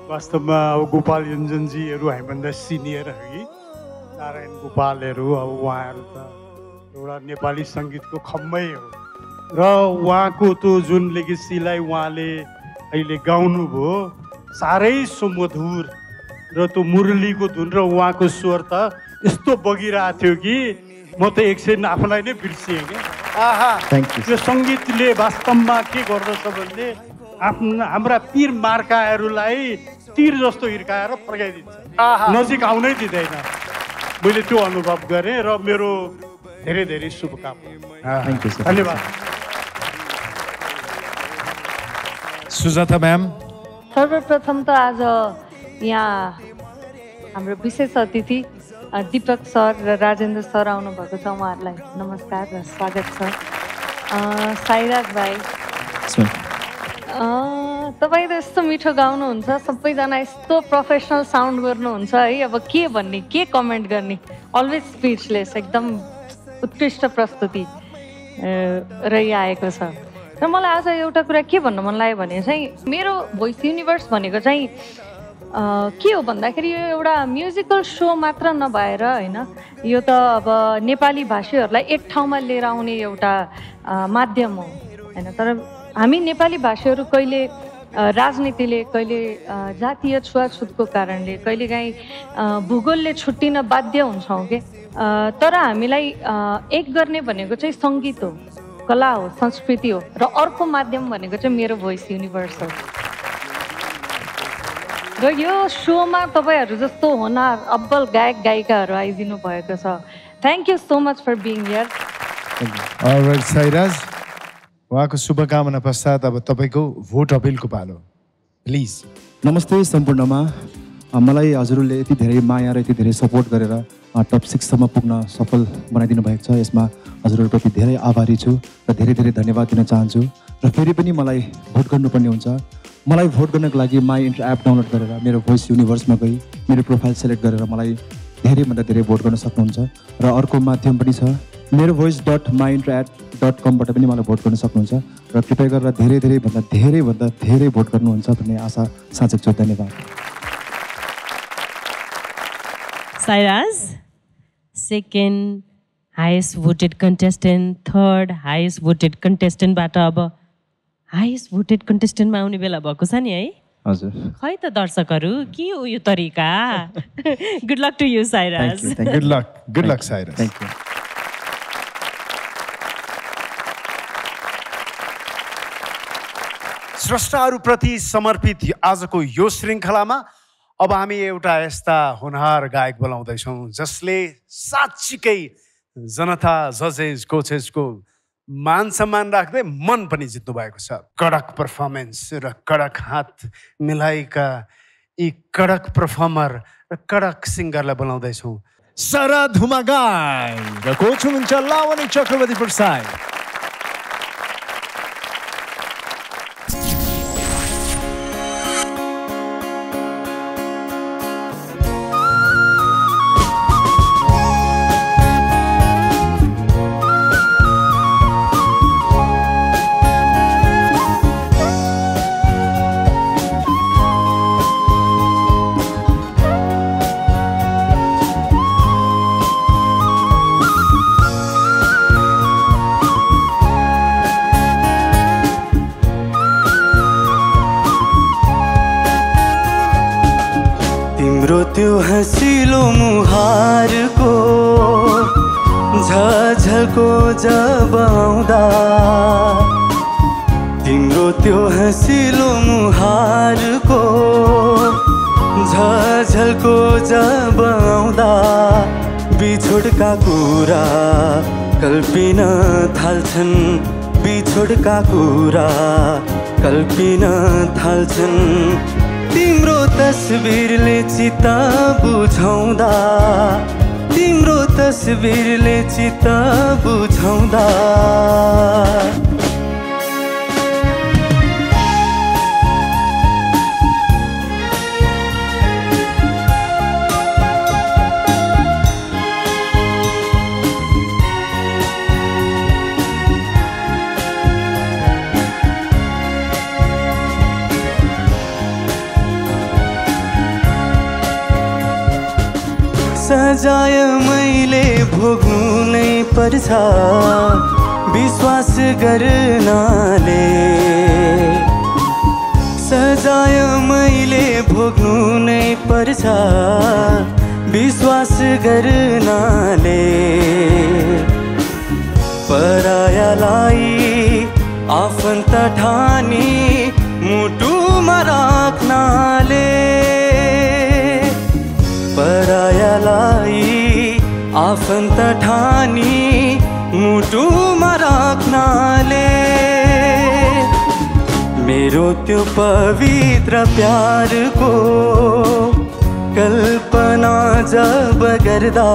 वास्तव में अब गोपाल योन्जन जी हामीभन्दा सिनियर है नारायण गोपाल अब उहाँहरु त एउटा नेपाली संगीत को खम्मै हो र उहाँको तो जुन लेगेसीलाई उहाँले अहिले गाउनु भो सारै सुमधुर र त्यो मुरली को धुन र उहाँको स्वर त यस्तो बगिरहेको थियो कि म त एकछिन आफूलाई नै बिर्सिएँ क्या। यो सङ्गीतले वास्तवमा के गर्दछ भन्ने आफ्नो हाम्रा पीर मार्काहरूलाई तीर जस्तो हिर्काएर फर्काइदिन्छ नजिक आउनै दिँदैन। मैले त्यो अनुभव गरेँ र मेरो धेरै धेरै शुभकामना। धन्यवाद। सुजाता म्याम सर्वप्रथम त आज यहाँ हाम्रो विशेष अतिथि दीपक सर र राजेन्द्र सर आउनुभएको छ उहाँहरूलाई नमस्कार र स्वागत छ। साइराज भाइ तपाईँ त यस्तो मिठो गाउनुहुन्छ सबैजना यस्तो प्रोफेसनल साउन्ड गर्नुहुन्छ है अब के भन्ने के कमेन्ट गर्ने अलवेज स्पिचलेस एकदम उत्कृष्ट प्रस्तुति रहिआएको छ। र मलाई आज एउटा कुरा के भन्नु मन लाग्यो भने चाहिँ मेरो भोइस युनिभर्स भनेको चाहिँ के हो भन्दाखेरि यो एउटा म्युजिकल सो मात्र नभएर हैन यो त अब नेपाली भाषीहरूलाई एक ठाउँमा लिएर आउने एउटा माध्यम हो हैन। तर हामी नेपाली भाषीहरू कहिले राजनीतिले कहिले जातीय छुवाछुतको कारणले कहिलेकाहीँ भूगोलले छुट्टिन बाध्य हुन्छौँ के तर हामीलाई एक गर्ने भनेको चाहिँ संगीत हो कला हो संस्कृति हो र अर्को माध्यम भनेको चाहिँ मेरो भोइस युनिभर्स हो। र यो सोमा तपाईहरु जस्तो होनार अब्बल गायक गायिकाहरु आइदिनु भएको छ। Thank you so much for being here. Alright Sairaj वहाँको शुभकामना पश्चात अब तपाईको भोट अपिलको पालो प्लिज। नमस्ते सम्पूर्णमा मलाई हजुरले यति धेरै माया र यति धेरै सपोर्ट गरेर टप 6 सम्म पुग्न सफल बनाइदिनु भएको छ यसमा हजुरहरुप्रति धेरै आभारी छु र धेरै धेरै धन्यवाद दिन चाहन्छु। र फेरि पनि मलाई भोट गर्नुपर्ने हुन्छ। मलाई भोट गर्नको लागि माई इन्टर एप डाउनलोड गरेर मेरो भोइस युनिभर्समा गई मेरो प्रोफाइल सेलेक्ट गरेर मलाई धेरैभन्दा धेरै भोट गर्न सक्नुहुन्छ। र अर्को माध्यम पनि छ मेरो भोइस .myinterepp.com बाट पनि मलाई भोट गर्न सक्नुहुन्छ र कृपया गरेर धेरैभन्दा धेरै भोट गर्नुहुन्छ भन्ने आशा साँचेको छु। धन्यवाद। Sairaj second highest voted contestant third highest voted कन्टेस्टेन्टबाट अब हाइएस्ट भोटेड कंटेस्टेंट में आउने बेला भएको छ नि है। हजुर खै त दर्शकहरु के हो यो तरिका। Good luck to you Sairaj. Good luck Sairaj. Thank you. स्रष्टाहरुप्रति समर्पित आजको यो श्रृंखलामा अब हामी एउटा यस्ता हुनहार गायक बोलाउँदै छौं जसले साच्चीकै जनता जजेज कोचेजको मान सम्मान राख्दै मन पनि जित्नु भएको छ। कडक परफर्मेन्स र कडक हात मिलाएका यी कडक परफर्मर र कडक सिंगरलाई बोलाउँदै छौं सराधुमा गायक कोच हुनुहुन्छ लावनी चक्रवर्ती प्रसाई। त्यो हँसिलो मुहार को झल्को जब आउँदा तिम्रो त्यो हँसिलो मुहार को झल्को जब आउँदा बिछोडका कुरा कल्पिन थाल्छन् बिछोडका कुरा कल्पिन थाल्छन्। तिम्रो तस्बिरले चिता बुझाउँदा तिम्रो तस्बिरले चिता बुझाउँदा सजाय मैले भोग्नु नै पर्छ विश्वास गर्नाले सजाय मैले भोग्नु नै पर्छ विश्वास गर्नाले परायालाई आफन्त ठानी मुटुमा राख्नाले परायालाई आफन्त ठानी मुटुमा राख्नाले मेरो त्यो पवित्र प्यार को कल्पना जब गर्दा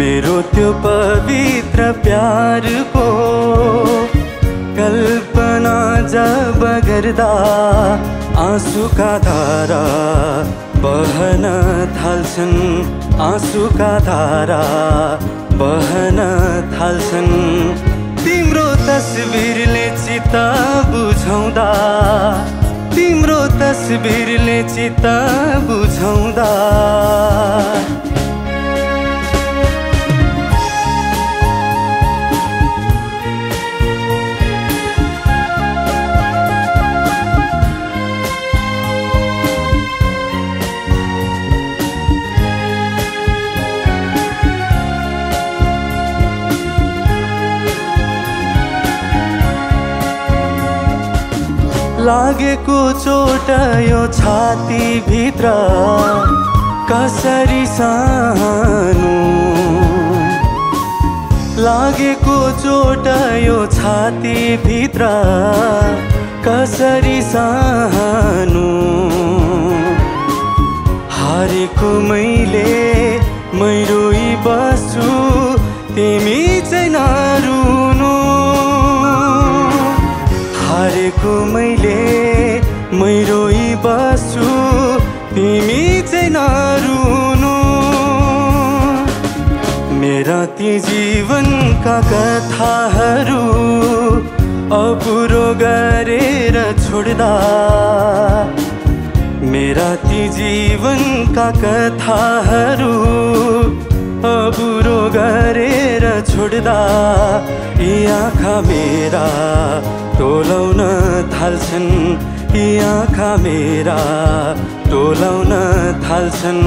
मेरो त्यो पवित्र प्यार को कल्पना जब गर्दा आँसुका धारा बहन थाल्छन् आँसुका धारा बहन थाल्छन्। तिम्रो तस्बिरले चिता बुझाउँदा तिम्रो तस्बिरले चिता बुझाउँदा लागेको चोट यो छाती भित्र कसरी सहनु लागेको चोट यो छाती भित्र कसरी सहनु हारेको मैले मै रोई बस्छु तिमी चाहिँ नरुनु हारेको मैले मै रोई बस्छु तिमी चाहिँ नरुनु। मेरा ती जीवनका कथाहरू अपुरो गरेर छोड्दा मेरा ती जीवनका कथाहरू अपुरो गरेर छोड्दा यी आँखा मेरा टोलाउन थाल्छन् यी आँखा मेरा टोलाउन थाल्छन्।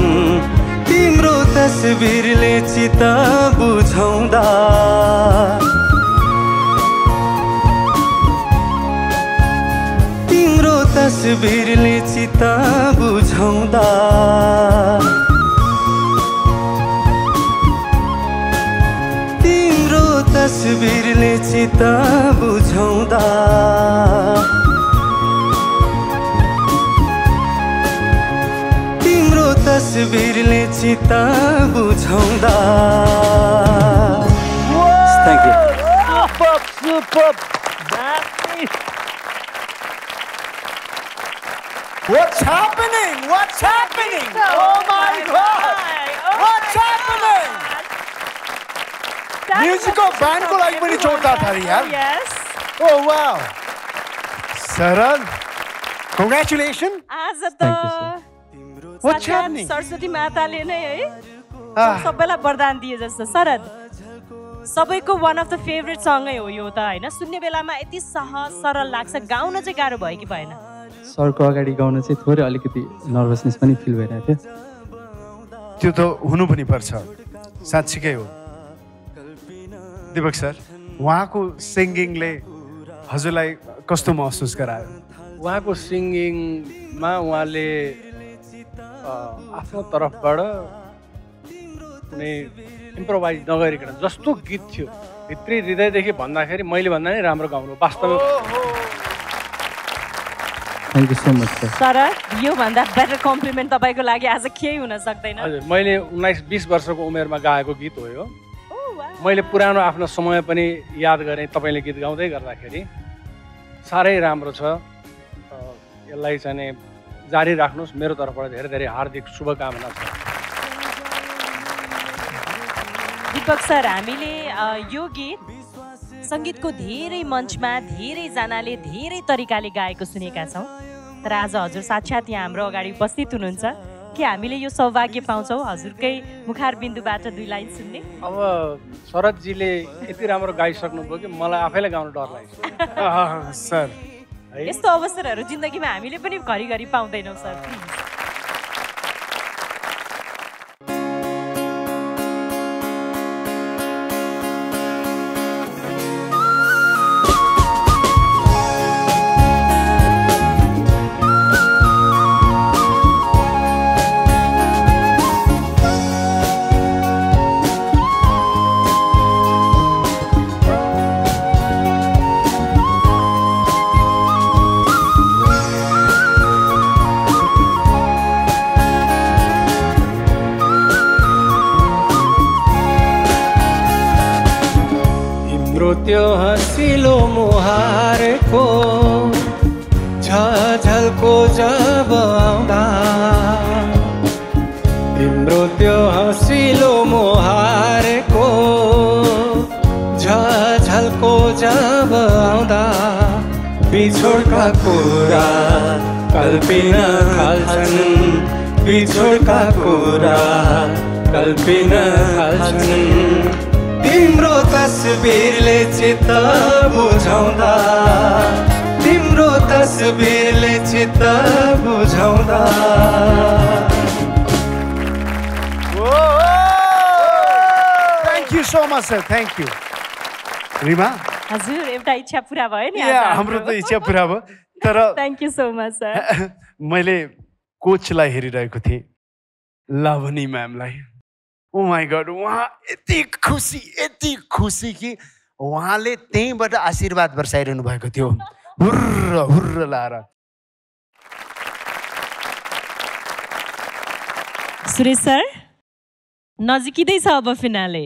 तिम्रो तस्बिरले चिता बुझाउँदा तस्वीरले चिता बुझाउँदा तिम्रो तस्वीरले चिता बुझाउँदा तिम्रो तस्वीरले चिता बुझाउँदा Thank you. Superb, superb. What's happening? What's happening? Oh my God! What's happening? Music of band को लाइक बड़ी छोटा था यार. Yes. Oh wow. सरल. Congratulations. आज तो. What's happening? सरस्वती माता लेने हैं. सब बेला बर्दान दिए जैसे सरल. सबैको वन अफ द फेभरेट सँगै हो यो त हैन सुन्ने बेलामा यति सहज सरल लाग्छ गाउन चाहिँ गाह्रो भयो कि भएन सरको अगाडि गाउन चाहिँ थोरै अलिकति नर्भसनेस पनि फिल भइरहेको थियो त्यो त हुनु पनि पर्छ साच्चै हो दीपक सर उहाँको सिंगिङले हजुरलाई कस्तो महसुस गरायो उहाँको सिंगिङमा उहाँले आफ्नो तर्फबाट कुनै इम्प्रोवाइज नगरिकन जस्तो गीत थियो भित्री हृदयदेखि भन्दाखेरि मैले भन्दा नै राम्रो गाउनु वास्तवमा thank you so much sir यो भन्दा बेटर कम्प्लिमेन्ट तपाईको लागि आज केही हुन सक्दैन हजुर मैले 19-20 वर्षको उमेरमा गाएको गीत हो यो मैले पुरानो आफ्नो समय पनि याद गरे तपाईले गीत गाउँदै गर्दाखेरि सारै राम्रो छ यसलाई चाहिँ जारी राख्नुस् मेरो तर्फबाट धेरै धेरै हार्दिक शुभकामना छ दीपक सर हामीले यो गीत संगीतको धेरै मञ्चमा धेरै जनाले धेरै तरिकाले गाएको सुनेका छौं तर आज हजुर साक्षात यहाँ हाम्रो अगाडि उपस्थित हुनुहुन्छ के हामीले यो सौभाग्य पाउँछौं हजुरकै मुखार बिन्दुबाट दुई लाइन सुन्ने अब शरद जीले यति राम्रो गाइसक्नुभयो कि मलाई आफैलाई गाउन डर लाग्छ सर यस्तो अवसरहरू जिन्दगीमा हामीले पनि घरिघरि पाउँदैनौं sir Sir, thank you. Rima. हजुर एउटा इच्छा पूरा भयो नि आज हाम्रो त इच्छा पूरा भयो तर thank you so much sir मैले कोचलाई हेरिरहेको थिएँ लावनी म्यामलाई ओ माय गॉड उहाँ यति खुसी कि उहाँले त्यहीबाट आशीर्वाद बर्साइरहनु भएको थियो हुर्र हुर्र लाएर सुरेश सर नजिकिँदै छ अब फिनाले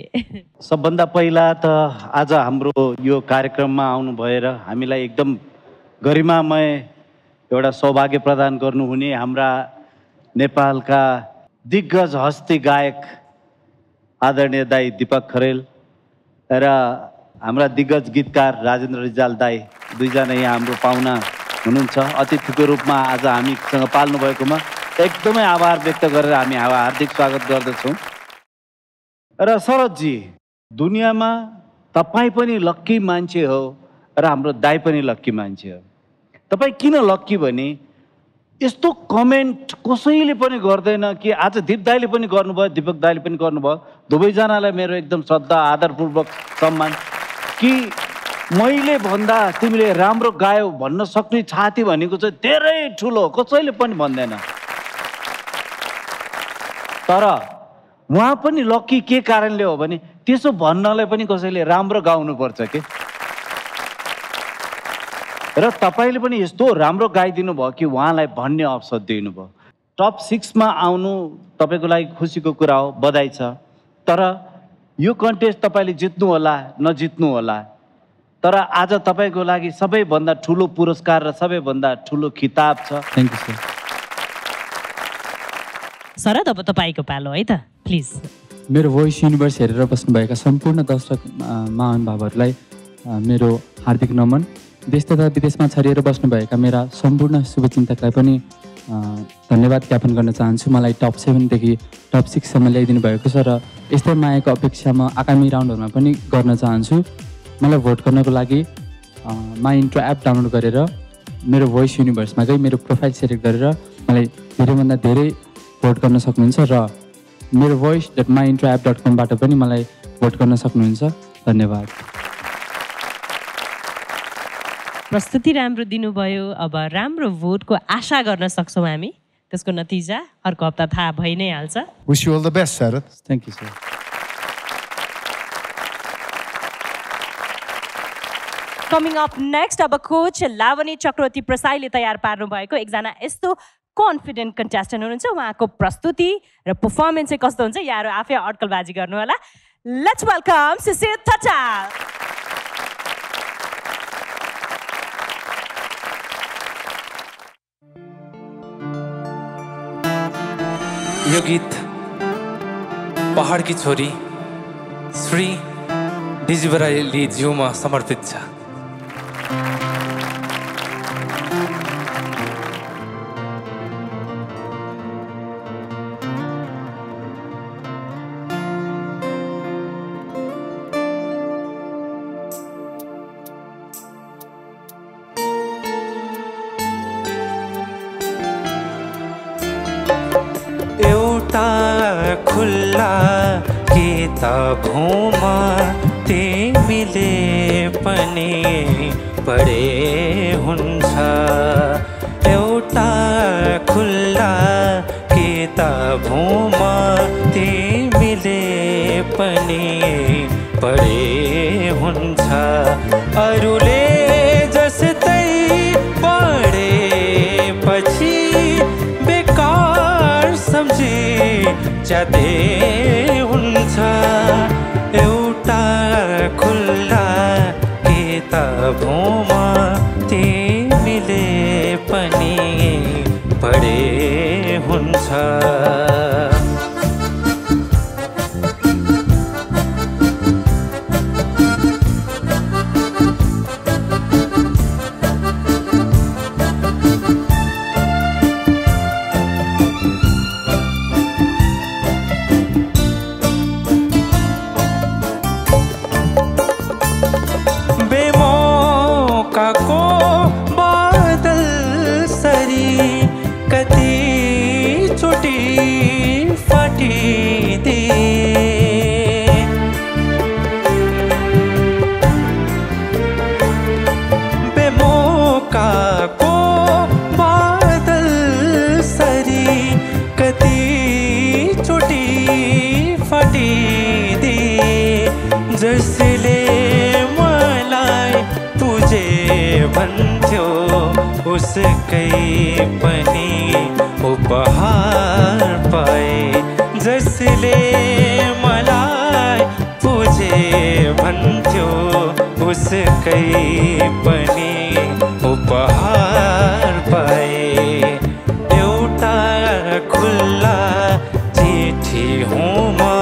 सबभन्दा पहिला त आज हाम्रो यो कार्यक्रममा आउनु भएर हामीलाई एकदम गरिमामय एउटा सौभाग्य प्रदान गर्नुहुने हाम्रा नेपालका दिग्गज हस्ती गायक आदरणीय दाई दीपक खरेल र हाम्रा दिग्गज गीतकार राजेन्द्र रिजाल दाई दुईजना यहाँ हाम्रो पाहुना हुनुहुन्छ अतिथिको रूपमा आज हामीसँग पाल्नु भएकोमा एकदमै आभार व्यक्त गरेर हामी हार्दिक स्वागत गर्दछौँ र शरद जी दुनियामा तपाई पनि लक्की मान्छे हो र हाम्रो दाई पनि लक्की मान्छे हो तपाई किन लक्की भने यस्तो कमेन्ट कसैले पनि गर्दैन कि आज दीप दाईले पनि गर्नुभयो दीपक दाईले पनि गर्नुभयो दुवैजनालाई मेरो एकदम श्रद्धा आदरपूर्वक सम्मान कि मैले भन्दा तिमीले राम्रो गायौ भन्न सक्ने छाती भनेको चाहिँ धेरै ठुलो, कसैले पनि भन्दैन। तर उहाँ पनि लकी के कारणले हो भने त्यसो भन्नलाई पनि कसैले राम्रो गाउनु पर्छ के। र तपाईले पनि यस्तो राम्रो गाइदिनु भयो कि उहाँलाई भन्ने अवसर दिनुभयो। टप 6 मा आउनु तपाईको लागि खुसीको कुरा हो, बधाई छ। तर यो कन्टेस्ट तपाईले जित्नु होला नजित्नु होला, तर आज तपाईको लागि सबैभन्दा ठुलो पुरस्कार र सबैभन्दा ठुलो खिताब छ। Thank you sir. शरद, अब तपाईको पालो है त, प्लिज। मेरो भोइस युनिभर्स हेरेर बस्नुभएका सम्पूर्ण दर्शक महानुभावहरूलाई मेरो हार्दिक नमन। देश तथा विदेशमा छरिएर बस्नुभएका मेरा सम्पूर्ण शुभचिन्तकलाई पनि धन्यवाद ज्ञापन गर्न चाहन्छु। मलाई टप 7 देखि टप 6 सम्म ल्याइदिनु भएको छ र यस्तै मायाको अपेक्षा म आगामी राउन्डहरुमा पनि गर्न चाहन्छु। मलाई भोट गर्नको लागि माई इन्ट्रो एप डाउनलोड गरेर मेरो भोइस युनिभर्समा गई मेरो प्रोफाइल सेलेक्ट गरेर मलाई धेरैभन्दा धेरै भोट गर्न सक्नुहुन्छ र मेरो voice.myintroapp.com बाट पनि मलाई भोट गर्न सक्नुहुन्छ। धन्यवाद। प्रस्तुति राम्रो दिनुभयो। अब राम्रो भोटको आशा गर्न सक्छौँ हामी, त्यसको नतिजा अर्को हप्ता थाहा भइ नै हाल्छ। Wish you all the best Sharad. Thank you sir. Coming up next, अब कोच लावनी चक्रवर्ती प्रसाईले तयार पार्नु भएको एकजना यस्तो कन्फिडेन्ट कन्टेस्टेन्ट हुनुहुन्छ। उहाँको प्रस्तुति र परफर्मेन्स चाहिँ कस्तो हुन्छ यार, आफै अड्कलबाजी गर्नु होला। Let's welcome Shishir Thapa. यो गीत पहाडकी छोरी श्री डिजिबराईले ज्यूमा समर्पित छ। घुमा ते मिले पनि पढे हुन्छ, एउटा खुल्ला किताबमा ते मिले पनि पढे हुन्छ, अरूले जस्तै पढे पछि बेकार सम्झे जाते हुन्छ, एउटा खुल्ला किताबमा तिमीले पनि पढे हुन्छ। उसकै पनि उपहार पाए, जसले मलाई पुजे भन्थ्यो उसकै पनि उपहार पाए, एउटा खुल्ला चिठी हुमा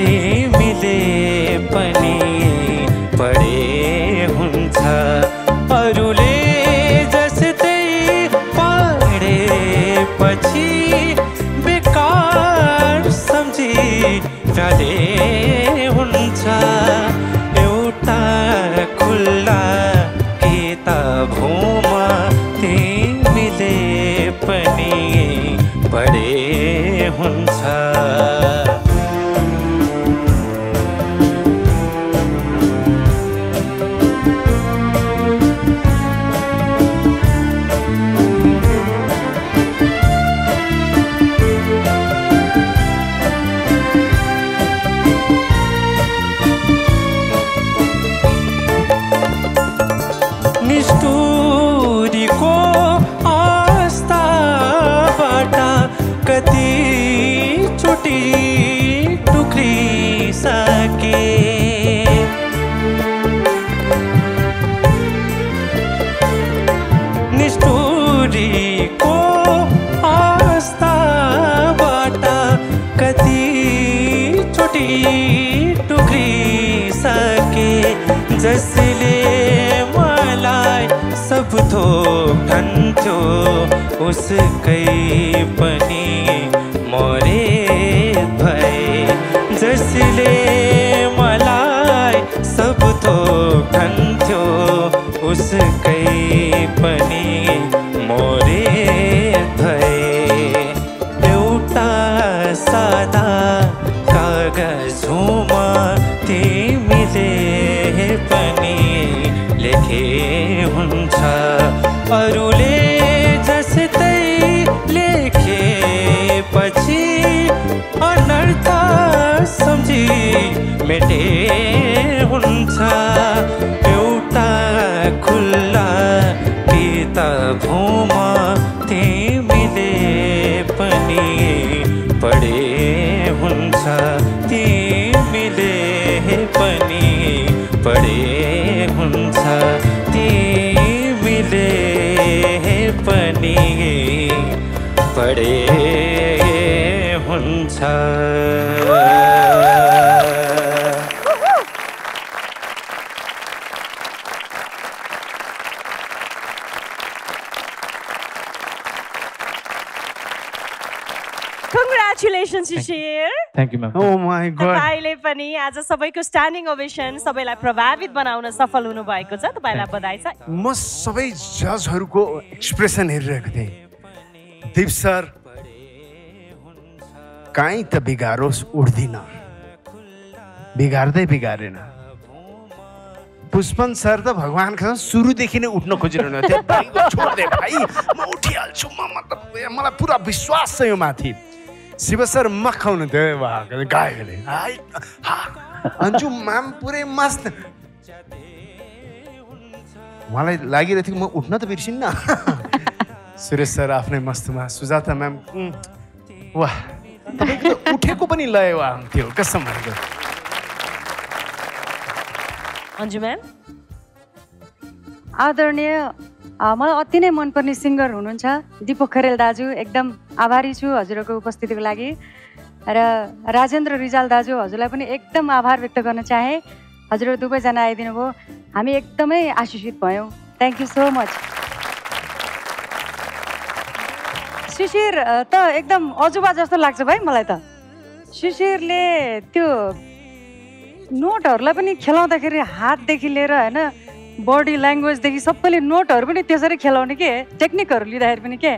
तिमीले पनि पढे हुन्छ, अरूले पछि बेकार सम्झी जाने हुन्छ, एउटा खुल्ला किताबमा तिमीले पनि पढे हुन्छ। माटी टुक्री सके। जसले मलाई सब थोक ठन्थ्यो उसकै पनि मरे भए। जसले मलाई सब थोक ठन्थ्यो उसकै पनि मरे भए। एउटा सादा कागजमा तिमीले पनि लेखे हुन्छ, अरूले जस्तै लेखे पछि अनर्थ सम्झी मेटे हुन्छ। एउटा खुल्ला किताबमा तिमीले पनि पढे हुन्छ, तिमीले पनि पढे हुन्छ, तिमीले पनि पढे हुन्छ। Congratulations Shisir. Thank you ma'am. Oh my god. तपाईले पनि आज सबैको स्ट्यान्डिङ ओभेसन सबैलाई प्रभावित बनाउन सफल हुनु भएको छ, तपाईलाई बधाई छ। म सबै जजहरुको एक्सप्रेसन हेरिरहेको थिए। दीप सर काई त बिगारोस उड्दिन, बिगार्दै बिगारेन। पुष्पन सर त भगवान खान सुरुदेखि नै उठ्न खोजिरहनु थियो, भाइको छोड्दे भाइ म उठिहाल्छु, म मतलब मलाई पुरा विश्वास छ यो माथि। शिव सर मख हुनुहुन्थ्यो गायकले, अन्जु माम पुरै मस्त। उहाँलाई लागिरहेको थियो म उठ्न त बिर्सिन्न। सुरेश सर आफ्नै मस्तमा, सुजाता म्याम वाह उठेको पनि लय वाह हुन्थ्यो कसम। अन्जु म्याम आदरणीय, मलाई अति नै मनपर्ने सिङ्गर हुनुहुन्छ दीपक खरेल दाजु, एकदम आभारी छु हजुरको उपस्थितिको लागि। र राजेन्द्र रिजाल दाजु हजुरलाई पनि एकदम आभार व्यक्त गर्न चाहे, हजुरहरू दुवैजना आइदिनु भयो, हामी एकदमै आशिषित भयौँ। Thank you so much. Shishir त एकदम अजुबा जस्तो लाग्छ भाइ मलाई त। शिशिरले त्यो नोटहरूलाई पनि खेलाउँदाखेरि हातदेखि लिएर होइन बॉडी ल्याङ्ग्वेजदेखि सबैले नोटहरू पनि त्यसरी खेलाउने के टेक्निकहरू लिँदाखेरि पनि के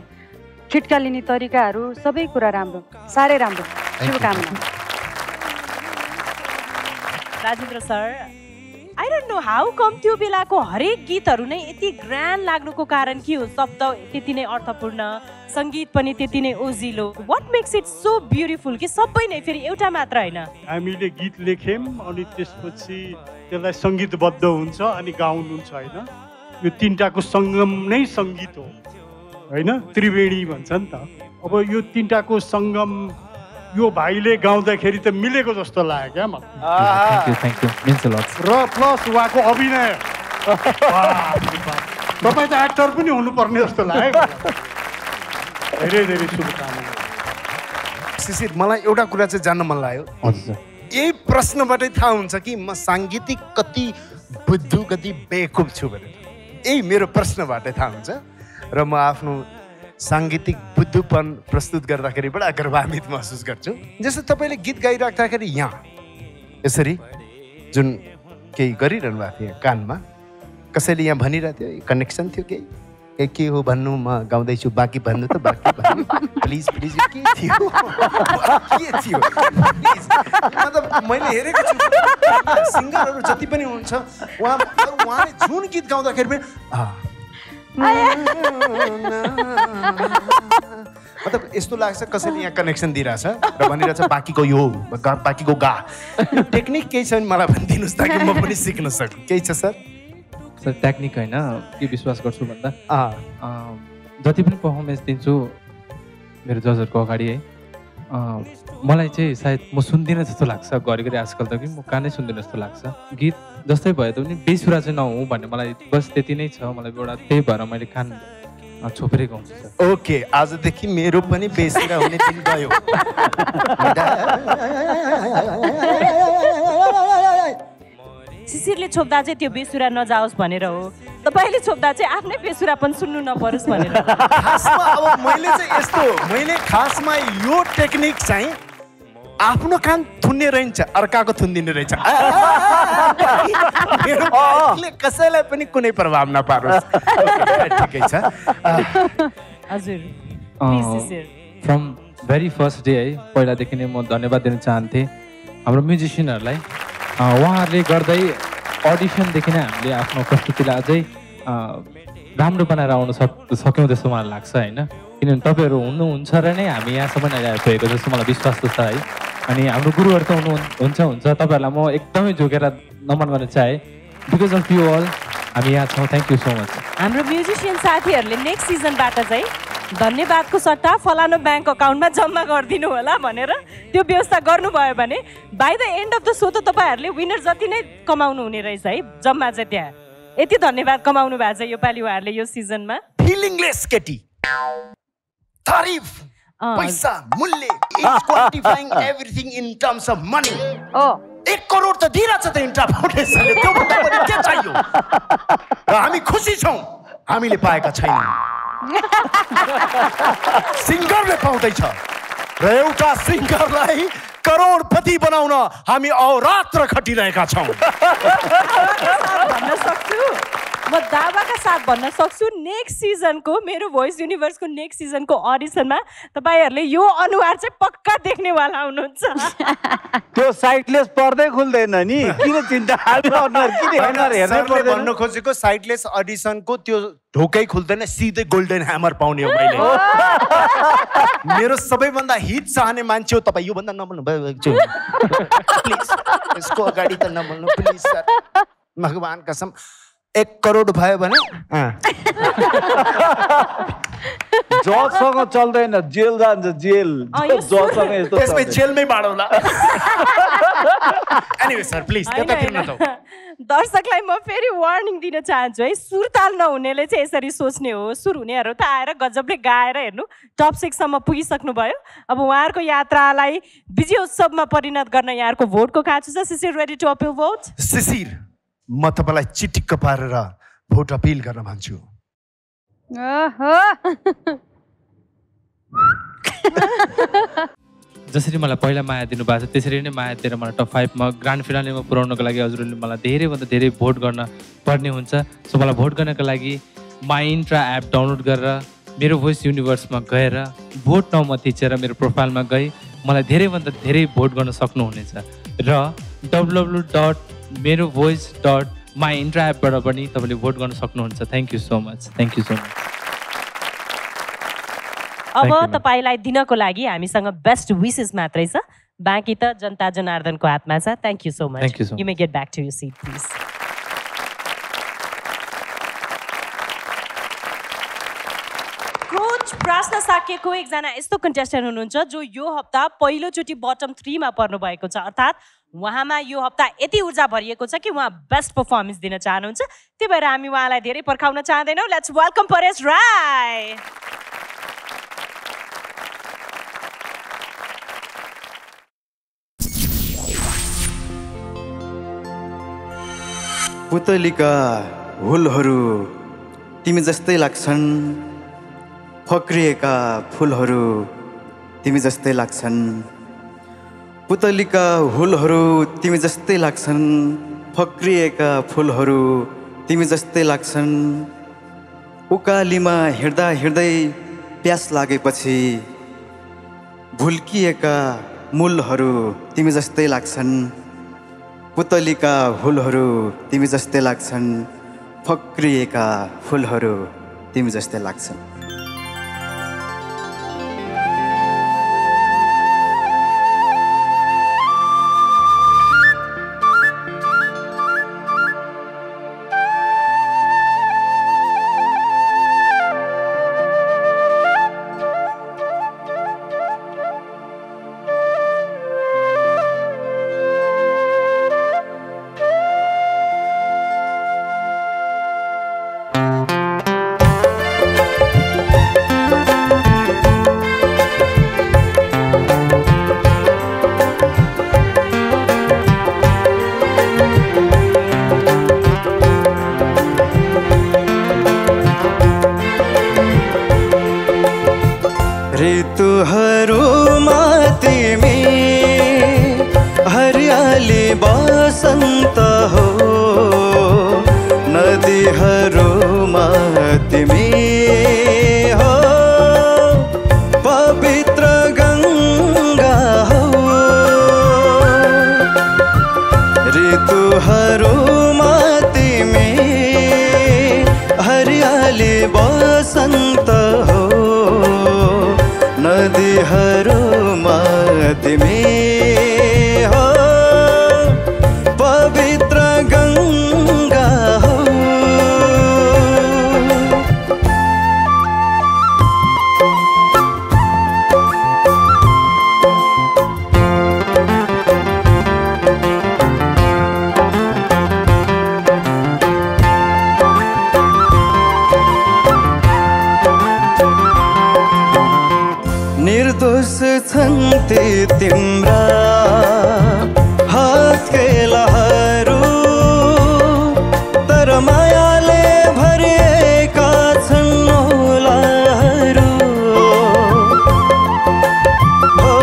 खिटका लिने तरिकाहरू सबै कुरा राम्रो, साह्रै राम्रो। शुभकामना। Rajendra sir I don't know how come त्यो बेलाको हरेक गीतहरू नै यति ग्रान्ड लाग्नुको कारण के हो? शब्द त्यति नै अर्थपूर्ण, सङ्गीत पनि त्यति नै ओजिलो, what makes it so beautiful कि सबै नै फेरि एउटा मात्र होइन? हामीले गीत लेख्यौँ अनि त्यसपछि त्यसलाई सङ्गीतबद्ध हुन्छ अनि गाउनुहुन्छ होइन, यो तिनटाको सङ्गम नै सङ्गीत हो होइन, त्रिवेणी भन्छ नि त। अब यो तिनटाको सङ्गम यो भाइले गाउँदाखेरि त मिलेको जस्तो लाग्यो क्या मलाई। र प्लस उहाँको अभिनय, तपाईँ त एक्टर पनि हुनुपर्ने जस्तो लाग्यो। धेरै धेरै शुभकामना। शिशिर मलाई एउटा कुरा चाहिँ जान्न मन लाग्यो, यही प्रश्नबाटै थाहा हुन्छ कि म साङ्गीतिक कति बुद्धु कति बेकुब छु भने, यही मेरो प्रश्नबाटै थाहा हुन्छ। र म आफ्नो साङ्गीतिक बुद्धुपन प्रस्तुत गर्दाखेरि बडा गर्वान्वित महसुस गर्छु। जस्तो तपाईँले गीत गाइराख्दाखेरि यहाँ यसरी जुन केही गरिरहनु भएको थियो कानमा, कसैले यहाँ भनिरहेको थियो कनेक्सन थियो केही, के हो भन्नु म गाउँदैछु बाँकी भन्नु त बाँकी प्लिज प्लिज के थियो मतलब मैले हेरेको छु सिङ्गरहरू जति पनि हुन्छ उहाँले जुन गीत गाउँदाखेरि पनि मतलब यस्तो लाग्छ कसैले यहाँ कनेक्सन दिइरहेछ र भनिरहेछ बाँकीको यो बाँकीको गा। टेक्निक केही छ भने मलाई भनिदिनुहोस् ताकि म पनि सिक्न सकौँ, केही छ सर? सर टेक्निक होइन, के विश्वास गर्छु भन्दा जति पनि पर्फर्मेन्स दिन्छु मेरो जजहरूको अगाडि है मलाई चाहिँ सायद म सुन्दिनँ जस्तो लाग्छ घरिघरि आजकल त कि म कानै सुन्दिनँ जस्तो लाग्छ गीत जस्तै भए तापनि बेसुरा चाहिँ नहुँ भन्ने मलाई बस त्यति नै छ मलाई एउटा त्यही भएर मैले कान छोपेको हुन्छ। ओके आजदेखि मेरो पनि बेसुरा हुने दिन गयो। शिशिरले छोप्दा चाहिँ त्यो बेसुरा नजाओस् भनेर हो तपाईले छोप्दा चाहिँ आफ्नै बेसुरा पनि सुन्नु नपरोस् भनेर। खासमा अब मैले चाहिँ यस्तो मैले खासमा यो टेक्निक चाहिँ आफ्नो कान थुन्ने रहन्छ अर्काको थुन्दिने रहेछ कसैलाई पनि कुनै प्रभाव नपारोस्। ठिकै छ हजुर please Shishir. From very first day है पहिलादेखि नै म धन्यवाद दिन चाहन्थे हाम्रो म्युजिसियनहरुलाई उहाँहरूले गर्दै अडिसनदेखि नै हामीले आफ्नो प्रस्तुतिलाई अझै राम्रो बनाएर आउन सक्यौँ जस्तो मलाई लाग्छ होइन किनभने तपाईँहरू हुनुहुन्छ र नै हामी यहाँसम्म आइरहेको जस्तो मलाई विश्वास त छ है। अनि हाम्रो गुरुहरू त हुन्छ तपाईँहरूलाई म एकदमै जोगेर नमन गर्न चाहे बिकज अफ यु अल हामी यहाँ छौँ। Thank you so much. हाम्रो म्युजिसियन साथीहरूले नेक्स्ट सिजनबाट चाहिँ धन्यवादको सट्टा फलानो ब्याङ्क अकाउन्टमा जम्मा गरिदिनु होला भनेर त्यो व्यवस्था गर्नुभयो भने by the end of the show त तपाईँहरूले विनर जति नै कमाउनु हुने रहेछ है जम्मा चाहिँ त्यहाँ यति धन्यवाद कमाउनु भएको छ योपालि उहाँहरूले यो सिजनमा। फिलिङलेस केटी तारिफ पैसा मूल्य is quantifying everything in terms of money. एक करोड त दिइराछ त इन्ट्रा फाउन्डेसनले त्योभन्दा पनि के चाहियो र हामी खुसी छौँ हामीले पाएका छैनौँ। सिङ्गरले पाउँदैछ र एउटा सिङ्गरलाई करोडपति बनाउन हामी अहोरात्र खटिरहेका छौँ। भन्न सक्छु म दावाका साथ भन्न सक्छु नेक्स्ट सिजनको मेरो भोइस युनिभर्सको नेक्स्ट सिजनको अडिसनमा तपाईँहरूले यो अनुहार चाहिँ पक्का देख्नेवाला हुनुहुन्छ। त्यो साइडलेस पर्दै खुल्दैन नि किन चिन्ता भन्न खोजेको साइडलेस अडिसनको त्यो ढोकै खुल्दैन सिधै गोल्डन ह्यामर पाउने हो मैले। मेरो सबैभन्दा हिट चाहने मान्छे हो तपाईँ योभन्दा नबोल्नु भयो यसको अगाडि त नबोल्नु प्लिज सर भगवान कसम। एक करोड भयो भने जजसँग चल्दैन जेल जान्छ जेल जजसँग यस्तो त्यसमै जेलमै बाडौला। एनीवे सर प्लिज त्यता फिर्न जाऊ। दर्शकलाई म फेरि वार्निङ दिन चाहन्छु है सुरताल नहुनेले चाहिँ यसरी सोच्ने हो सुर हुनेहरू त आएर गजबले गाएर हेर्नु टप 6 सम्म पुगिसक्नु भयो। अब उहाँहरूको यात्रालाई विजय उत्सवमा परिणत गर्न यहाँहरूको भोटको खाँचो छ। Shishir ready to appeal vote. Shishir म तपाईलाई चिटिक्क पारेर भोट अपील गर्न भन्छु। जसरी मलाई पहिला माया दिनुभएको छ त्यसरी नै माया दिएर मलाई टप 5 मा ग्रान्ड फिनालेमा पुर्याउनको लागि हजुरहरूले मलाई धेरैभन्दा धेरै भोट गर्न पर्ने हुन्छ। सो मलाई भोट गर्नको लागि माई इन्ट्रा एप डाउनलोड गरेर मेरो भोइस युनिभर्समा गएर भोट नम्बर थिचेर मेरो प्रोफाइलमा गई मलाई धेरैभन्दा धेरै भोट गर्न सक्नुहुनेछ र www.merovoice.myintra एपबाट पनि तपाईँले भोट गर्न सक्नुहुन्छ। Thank you so much. Thank you so much. अब तपाईँलाई दिनको लागि हामीसँग बेस्ट विशेस मात्रै छ बाँकी त जनता जनार्दनको हातमा छ। Thank you so much. You may get back to your seat please. प्रास्ना साकेको एकजना यस्तो कन्टेस्टेन्ट हुनुहुन्छ जो यो हप्ता पहिलोचोटि बटम 3 मा पर्नु भएको छ अर्थात् उहाँमा यो हप्ता यति ऊर्जा भरिएको छ कि उहाँ बेस्ट पर्फर्मेन्स दिन चाहनुहुन्छ त्यही भएर हामी उहाँलाई धेरै पर्खाउन चाहदैनौँ। Let's welcome Paresh Rai. पुतलीका हुलहरू तिमी जस्तै लाग्छन् फक्रिएका फुलहरू तिमी जस्तै लाग्छन् पुतलीका हुलहरू तिमी जस्तै लाग्छन् फक्रिएका फुलहरू तिमी जस्तै लाग्छन् उकालीमा हिँड्दा हिँड्दै प्यास लागेपछि भुल्किएका मूलहरू तिमी जस्तै लाग्छन् पुतलीका हुलहरू तिमी जस्तै लाग्छन् फक्रिएका फुलहरू तिमी जस्तै लाग्छन्। रे तुहरो माते में हरियाली बसंत हो, नदी हरो माते में हो, पवित्र गंगा हो, रे तुहरो माते में हरियाली बसंत हो, नदी हरो माति में हो, पवित्र गंगा हो। संते तिम्रा हाथ के लहरू तर मायाले भरेका छन् लहरू हो,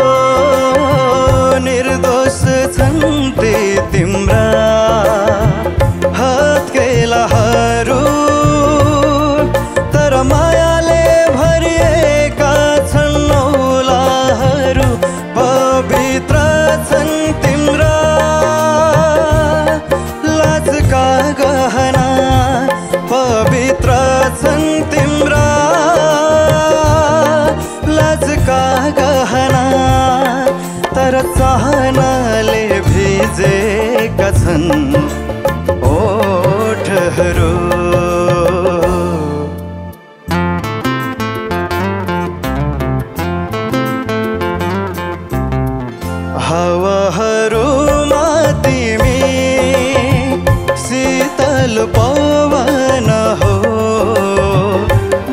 निर्दोष संते तिम्रा हाथ के लहरू तर मायाले भरेका छन् पवित्र छन् तिम्रा लाजका गहना, पवित्र छन् तिम्रा लाजका गहना तर चाहनाले भिजेका छन् ओठहरू। पवन हो,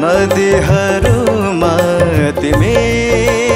नदी हरो माति में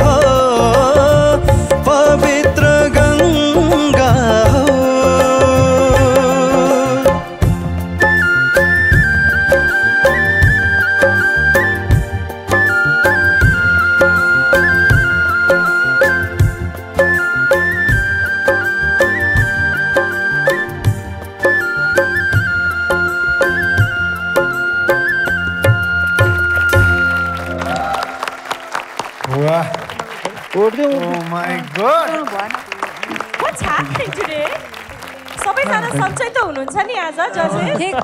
हो, पवित्र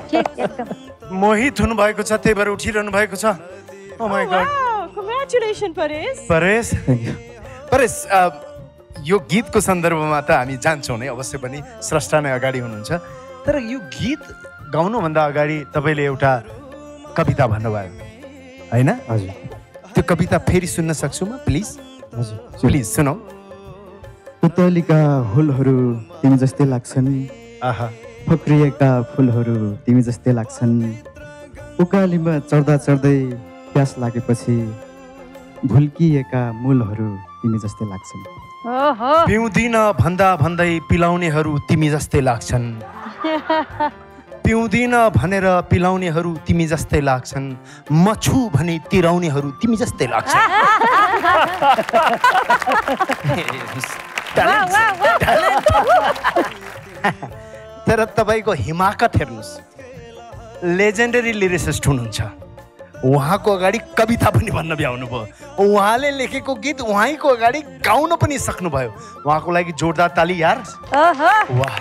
गंगा हो। मोहित हुनुभएको छ, त्यही भएर उठिरहनु भएको छ। Oh my god, congratulation Paresh. Paresh Paresh यो गीतको सन्दर्भमा त हामी जान्छौँ नै, अवश्य पनि स्रष्टा नै अगाडि हुनुहुन्छ, तर यो गीत गाउनुभन्दा अगाडि तपाईले एउटा कविता भन्नुभयो हैन? हजुर, त्यो कविता फेरि सुन्न सक्छु म प्लिज? हजुर प्लिज सुनौ। पुतलीका होलहरू तिमी जस्तै लाग्छन्, आहा फक्रिएका फूलहरू तिमी जस्तै लाग्छन्, उकालीमा चढ्दा चढ्दै प्यास लागेपछि भुल्किएका मूलहरू तिमी जस्तै लाग्छन्, ओहो पिउँदिन भन्दा भन्दै पिलाउनेहरू तिमी जस्तै लाग्छन्, पिउँदिन भनेर पिलाउनेहरू तिमी जस्तै लाग्छन्, म छु भने तिराउनेहरू तिमी जस्तै लाग्छन्। तर तपाईको हिमाकत हेर्नुस्, लेजेन्डरी लिरिसिस्ट हुनुहुन्छ, उहाँको अगाडि कविता पनि भन्न भ्याउनु भयो, उहाँले लेखेको गीत उहाँको अगाडि गाउन पनि सक्नुभयो, उहाँको लागि जोरदार ताली यार। वाह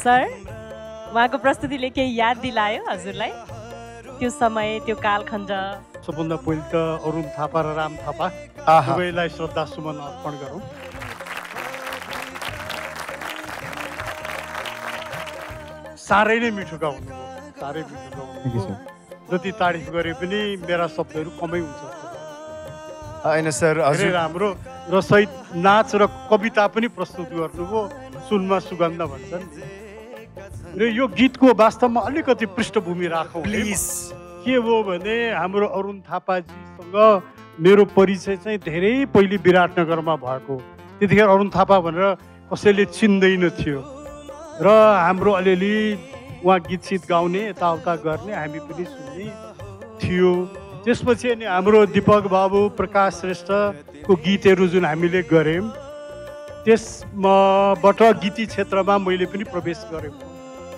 सर, उहाँको प्रस्तुतिले के याद दिलायो हजुरलाई? त्यो समय, त्यो कालखण्ड। सबभन्दा पहिले त अरुण थापा र राम थापा दुवैलाई श्रद्धा सुमन अर्पण गरौँ। साह्रै नै मिठो गाउनु, साह्रै मिठो गाउनु, जति तारिफ गरे पनि मेरा शब्दहरू कमै हुन्छ होइन सर? हजुर राम्रो, र सहित नाच र कविता पनि प्रस्तुत गर्नुभयो, सुनमा सुगन्ध भन्छन्। र यो गीतको वास्तवमा अलिकति पृष्ठभूमि राखौँ प्लिज। के हो भने हाम्रो अरुण थापाजीसँग मेरो परिचय चाहिँ धेरै पहिले विराटनगरमा भएको, त्यतिखेर अरुण थापा भनेर कसैले चिन्दैन थियो, र हाम्रो अलिअलि उहाँ गीतसित गाउने यताउता गर्ने हामी पनि सुन्ने थियो। त्यसपछि अनि हाम्रो दीपक बाबु प्रकाश श्रेष्ठको गीतहरू जुन हामीले गऱ्यौँ, त्यसबाट गीती क्षेत्रमा मैले पनि प्रवेश गरेँ।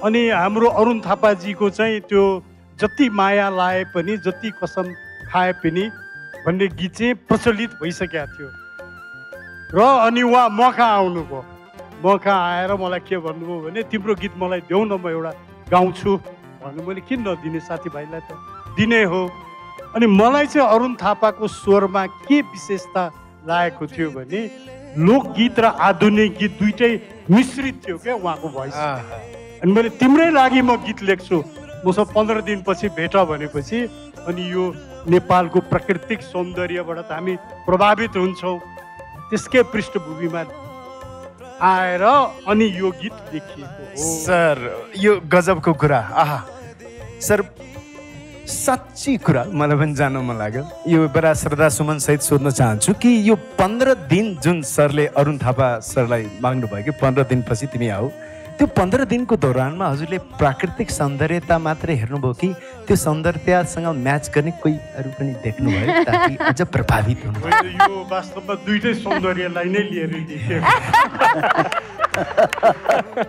अनि हाम्रो अरुण थापाजीको चाहिँ त्यो जति माया लाए पनि, जति कसम खाए पनि भन्ने गीत चाहिँ प्रचलित भइसकेको थियो, र अनि उहाँ मौका आउनुभयो, मौका आएर मलाई के भन्नुभयो भने तिम्रो गीत मलाई देऊ न, म एउटा गाउँछु भन्नु। मैले किन नदिने, साथीभाइलाई त दिने हो। अनि मलाई चाहिँ अरुण थापाको स्वरमा के विशेषता लागेको थियो भने लोकगीत र आधुनिक गीत दुइटै मिश्रित थियो क्या उहाँको भोइस। अनि मैले तिम्रै लागि म गीत लेख्छु, मसँग 15 दिनपछि भेट भनेपछि, अनि यो नेपालको प्राकृतिक सौन्दर्यबाट त हामी प्रभावित हुन्छौँ, त्यसकै पृष्ठभूमिमा आएर अनि यो गीत लेखिएको हो। सर यो गजबको कुरा। आहा सर साँच्ची कुरा, मलाई पनि जानु मन लाग्यो, यो बडा श्रद्धा सुमन सहित सोध्न चाहन्छु कि यो 15 दिन जुन सरले अरुण थापा सरलाई माग्नुभयो कि 15 दिनपछि तिमी आऊ, त्यो 15 दिनको दौरानमा हजुरले प्राकृतिक सौन्दर्यता मात्रै हेर्नुभयो कि त्यो सौन्दर्यतासँग म्याच गर्ने कोही अरू पनि देख्नुभयो ताकि अझ प्रभावित हुनु? यो वास्तवमा दुईटै सौन्दर्यलाई नै लिएर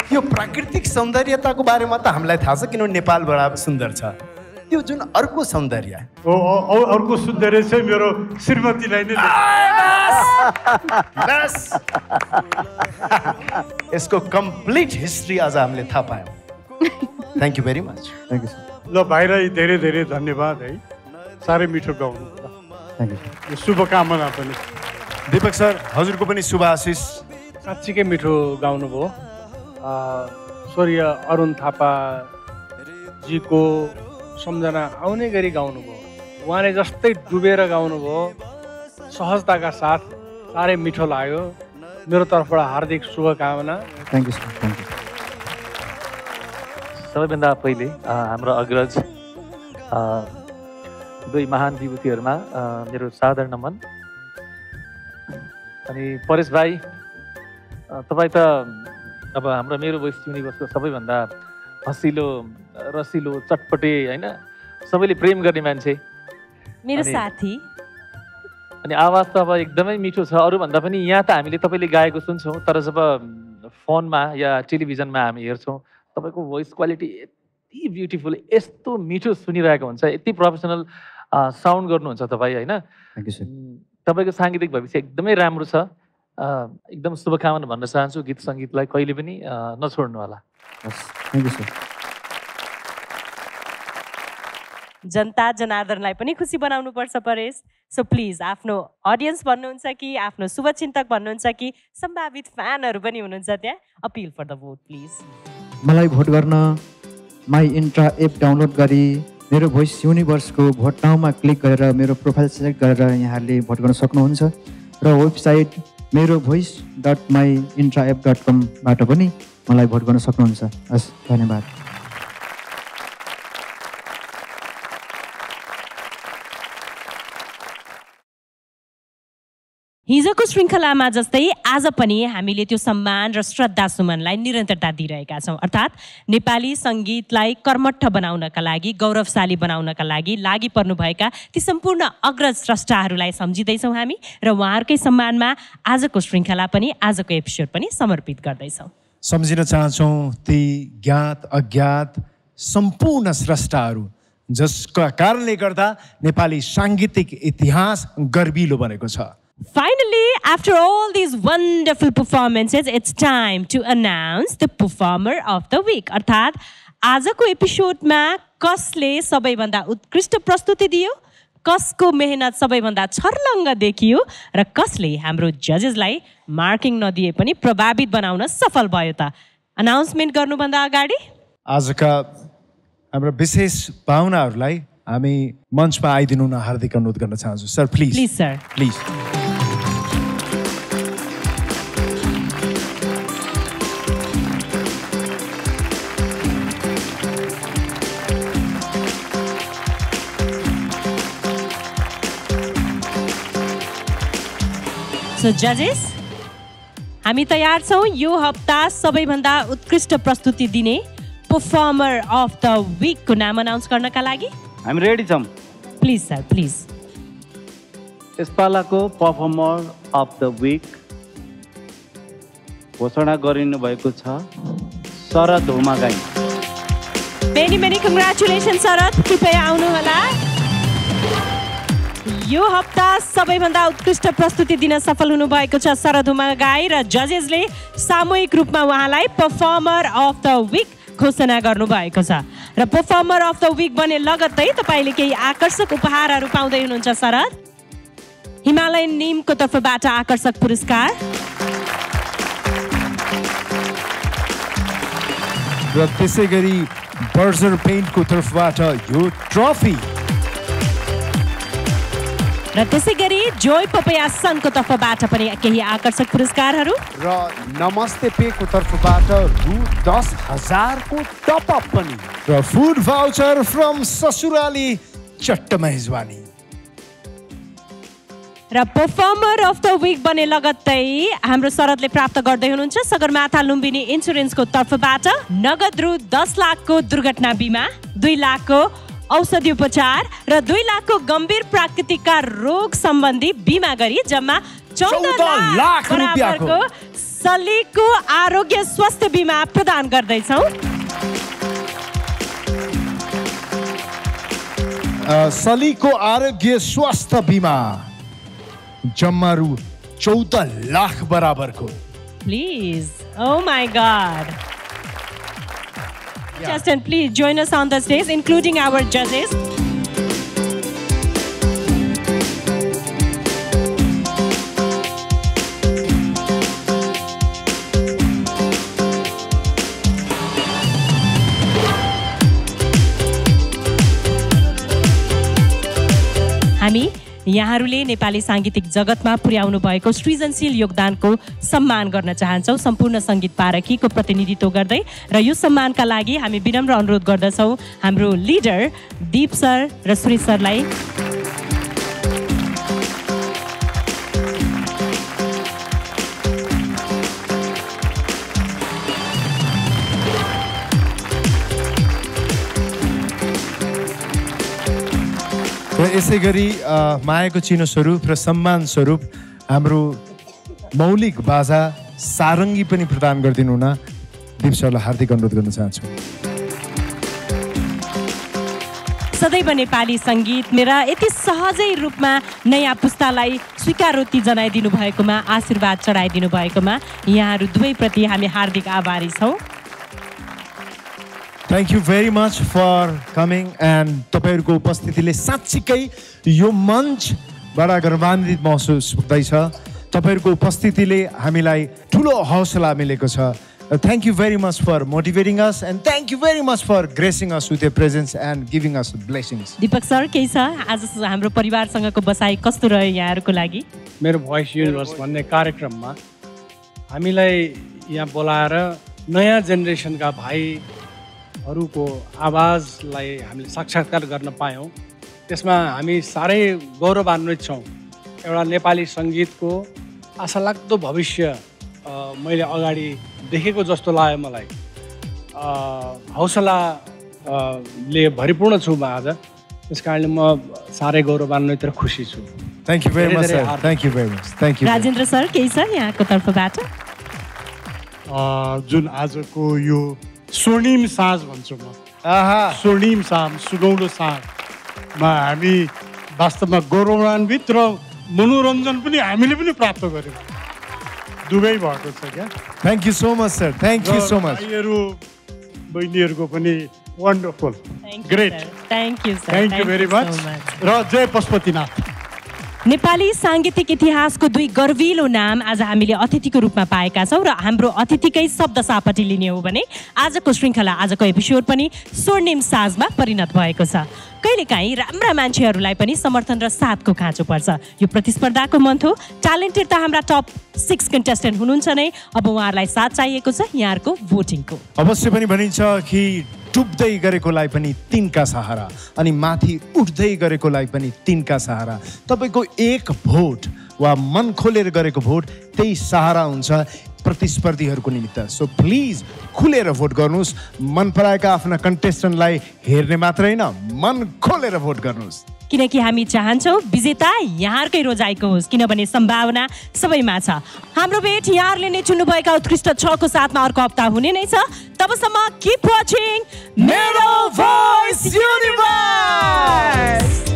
यो प्राकृतिक सौन्दर्यताको बारेमा त हामीलाई थाहा छ किनभने नेपाल बडा सुन्दर छ, त्यो जुन अर्को सौन्दर्य हो, अर्को सौन्दर्य चाहिँ मेरो श्रीमतीलाई नै। बस यसको कम्प्लिट हिस्ट्री आज हामीले थाहा पायौँ। Thank you very much, thank you sir. ल भाइलाई धेरै धेरै धन्यवाद है, साह्रै मिठो गाउनु, थ्याङ्क यू। शुभकामना पनि दीपक सर, हजुरको पनि शुभ आशिष। साँच्चीकै मिठो गाउनुभयो। स्वर्गीय अरुण थापाजीको सम्झना आउने गरी गाउनुभयो, उहाँले जस्तै डुबेर गाउनुभयो, सहजताका साथ, साह्रै मिठो लाग्यो। मेरो तर्फबाट हार्दिक शुभकामना। Thank you sir, thank you. सबैभन्दा पहिले हाम्रो अग्रज दुई महान विभूतिहरूमा मेरो साधारण नमन। अनि परेश भाइ, तपाईँ त अब हाम्रो मेरो वेस्ट युनिभर्सको सबैभन्दा हँसिलो रसिलो चटपटे होइन, सबैले प्रेम गर्ने मान्छे, मेरो साथी, अनि आवाज त अब एकदमै मिठो छ। अरूभन्दा पनि यहाँ त हामीले तपाईँले गाएको सुन्छौँ, तर जब फोनमा या टेलिभिजनमा हामी हेर्छौँ तपाईँको भोइस क्वालिटी यति ब्युटिफुल, यस्तो मिठो सुनिरहेको हुन्छ, यति प्रोफेसनल साउन्ड गर्नुहुन्छ तपाईँ होइन। तपाईँको साङ्गीतिक भविष्य एकदमै राम्रो छ, एकदम शुभकामना भन्न चाहन्छु। गीत सङ्गीतलाई कहिले पनि नछोड्नु होला। Thank you sir. जनता जनार्दनलाई पनि खुसी बनाउनु पर्छ परेश। सो प्लिज आफ्नो ऑडियंस भन्नुहुन्छ कि आफ्नो शुभचिन्तक भन्नुहुन्छ कि सम्भावित फ्यानहरु पनि हुनुहुन्छ त्यहाँ appeal for the vote please. मलाई भोट गर्न माई इन्ट्रा एप डाउनलोड गरी मेरो भोइस यूनिवर्स को भोट नाउँमा क्लिक गरेर मेरो प्रोफाइल सिलेक्ट गरेर यहाँले भोट गर्न सक्नुहुन्छ र वेबसाइट मेरो voice.myintraapp.com बाट पनि मलाई भोट गर्न सक्नुहुन्छ। हस् धन्यवाद। हिजोको श्रृंखलामा जस्तै आज पनि हामीले त्यो सम्मान र श्रद्धा सुमनलाई निरन्तरता दिइरहेका छौं। अर्थात् नेपाली संगीतलाई कर्मठ बनाउनका लागि गौरवशाली बनाउनका लागि लागिपर्नुभएका ती सम्पूर्ण अग्रज स्रष्टाहरूलाई सम्झिदैछौं हामी र उहाँहरुकै सम्मानमा आजको श्रृंखला पनि आजको एपिसोड पनि समर्पित गर्दैछौं। सम्झिन चाहन्छौं ती ज्ञात अज्ञात सम्पूर्ण स्रष्टाहरू जसका कारणले गर्दा नेपाली सांगीतिक इतिहास गर्विलो बनेको छ। Finally, after all these wonderful performances, it's time to announce the performer of the week. अर्थात आजको एपिसोडमा कसले सबैभन्दा उत्कृष्ट प्रस्तुति दियो, कसको मेहनत सबैभन्दा छर्लङ्ग देखियो र कसले हाम्रो जजेसलाई मार्किङ नदिए पनि प्रभावित बनाउन सफल भयो त? अनाउन्समेन्ट गर्नुभन्दा अगाडि आजका हाम्रो विशेष पाहुनाहरूलाई हामी मञ्चमा आइदिनु न हार्दिक अनुरोध गर्न चाहन्छु। Sir please please sir please. So judges, हामी तयार छौं यो हप्ता सबैभन्दा उत्कृष्ट प्रस्तुति दिने परफॉर्मर अफ द वीक को नाम अनाउन्स गर्नका लागि हामी रेडी छौं। Please sir please. यस पालाको परफॉर्मर अफ द वीक घोषणा गरिनु भएको छ Sharad Homagai. Many many congratulations Sharad, कृपया आउनु होला। यो हप्ता सबैभन्दा उत्कृष्ट प्रस्तुति दिन सफल हुनुभएको छ शरद हुमागाई र जजेसले सामूहिक रूपमा उहाँलाई परफर्मर अफ द विक घोषणा गर्नुभएको छ र परफर्मर अफ द विक बने लगत्तै तपाईले केही आकर्षक उपहारहरू पाउँदै हुनुहुन्छ शरद। हिमालयन निमको तर्फबाट आकर्षक पुरस्कार र त्यसै गरी बर्जर पेन्टको तर्फबाट यो ट्रफी र त्यसै गरी जोय फफयासनको तर्फबाट पनि केही आकर्षक पुरस्कारहरू र नमस्ते पे को तर्फबाट रु 10,000 को टप अप पनि र फूड भाउचर फ्रम ससुराली चट्ट मेजबानी। र परफर्मर अफ द वीक बने लगत्तै हाम्रो शरदले प्राप्त गर्दै हुनुहुन्छ सगरमाथा लुम्बिनी इन्स्योरेन्सको तर्फबाट नगद रु 10 लाख को दुर्घटना बीमा, 2 लाख को औषधि उपचार र 2 लाख को गंभीर प्राकृतिक का रोग संबंधी बीमा गरी जम्मा 14 लाख रुपैयाँको सलिको आरोग्य स्वास्थ्य बीमा प्रदान गर्दैछौँ। सलिको आरोग्य स्वास्थ्य बीमा जम्मा रु 14 लाख बराबर को। Please, oh my god. Yeah. Just and please join us on the stage, including our judges. Hami. यहाँहरूले नेपाली सांगीतिक जगतमा पुर्याउनु भएको सृजनशील योगदानको सम्मान गर्न चाहन्छौँ सम्पूर्ण संगीत पारखीको प्रतिनिधित्व गर्दै र यो सम्मानका लागि हामी विनम्र अनुरोध गर्दछौँ हाम्रो लिडर दीप सर र श्री सरलाई। यसै गरी मायाको चिनो स्वरूप र सम्मान स्वरूप हाम्रो मौलिक बाजा सारङ्गी पनि प्रदान गरिदिनु हुन दीप सरलाई हार्दिक अनुरोध गर्न चाहन्छु। सदैव नेपाली संगीत मेरा यति सहजै रूपमा नयाँ पुस्तालाई स्वीकारोक्ति जनाइदिनु भएकोमा आशीर्वाद चढाइदिनु भएकोमा यहाँहरू दुवैप्रति हामी हार्दिक आभारी छौँ। Thank you very much for coming and तपाईहरुको उपस्थितिले साच्चै यो मञ्च बडा गर्वान्वित महसुस हुँदैछ। तपाईहरुको उपस्थितिले हामीलाई ठूलो हौसला मिलेको छ। Thank you very much for motivating us and thank you very much for gracing us with your presence and giving us blessings. Deepak sir, कैसा आज हाम्रो परिवारसँगको बसाई कस्तो रह्यो यहाँहरुको लागि? मेरो भोइस युनिभर्स भन्ने कार्यक्रममा हामीलाई यहाँ बोलाएर नयाँ जेनेरेसनका भाइहरुको आवाजलाई हामीले साक्षात्कार गर्न पायौं। त्यसमा हामी सारै गौरवान्वित छौं। एउटा नेपाली संगीतको आशालाग्दो भविष्य मैले अगाडि देखेको जस्तो लाग्यो। मलाई हौसला ले भरिपूर्ण छु म आज, त्यसकारणले म सारै गौरवान्वित र खुसी छु। Thank you very much sir, thank you very much, thank you. Rajendra sir केही छ यहाँको तर्फबाट? जुन आजको यो स्वर्णिम साँझ भन्छु म, स्वर्णिम साँझ, सुगौलो साँझमा हामी वास्तवमा गौरवान्वित र मनोरञ्जन पनि हामीले पनि प्राप्त गर्यौं। दुबै भएको छ क्या। Thank you so much sir, thank you so much. भाइहरु बहिनीहरुको पनि wonderful, great, thank you sir, thank you very much. र जय पशुपतिनाथ। नेपाली सांगीतिक इतिहासको दुई गर्विलो नाम आज हामीले अतिथिको रूपमा पाएका छौं र हाम्रो अतिथिकै शब्द सापटी लिने हो भने आजको श्रृंखला, आजको एपिसोड पनि स्वर्णिम साँझमा परिणत भएको छ। कहिलेकाहीँ राम्रा मान्छेहरूलाई पनि समर्थन र साथको खाँचो पर्छ। यो प्रतिस्पर्धाको मञ्च हो। ट्यालेन्टेड त हाम्रा टप 6 कन्टेस्टेन्ट हुनुहुन्छ नै, अब उहाँहरूलाई साथ चाहिएको छ यहाँहरूको भोटिङको। अवश्य पनि भनिन्छ कि डुब्दै गरेकोलाई पनि तिनका सहारा अनि माथि उठ्दै गरेकोलाई पनि तिनका सहारा। तपाईको एक भोट वा मन खोलेर गरेको भोट त्यही सहारा हुन्छ प्रतिस्पर्धीहरुको निमित्त। सो प्लिज खुलेर भोट गर्नुस्, मन पराएका आफ्ना कन्टेस्टेन्टलाई हेर्ने मात्रै हैन, मन खोलेर भोट गर्नुस्, किनकि हामी चाहन्छौं विजेता यहाँकै रोजाइको होस्, किनभने सम्भावना सबैमा छ। हाम्रो भेट यहाँहरुले नै चुन्नु भएका उत्कृष्ट ६ को साथमा अर्को हप्ता हुने नै छ। तबसम्म कीप वाचिङ मेरो voice universe.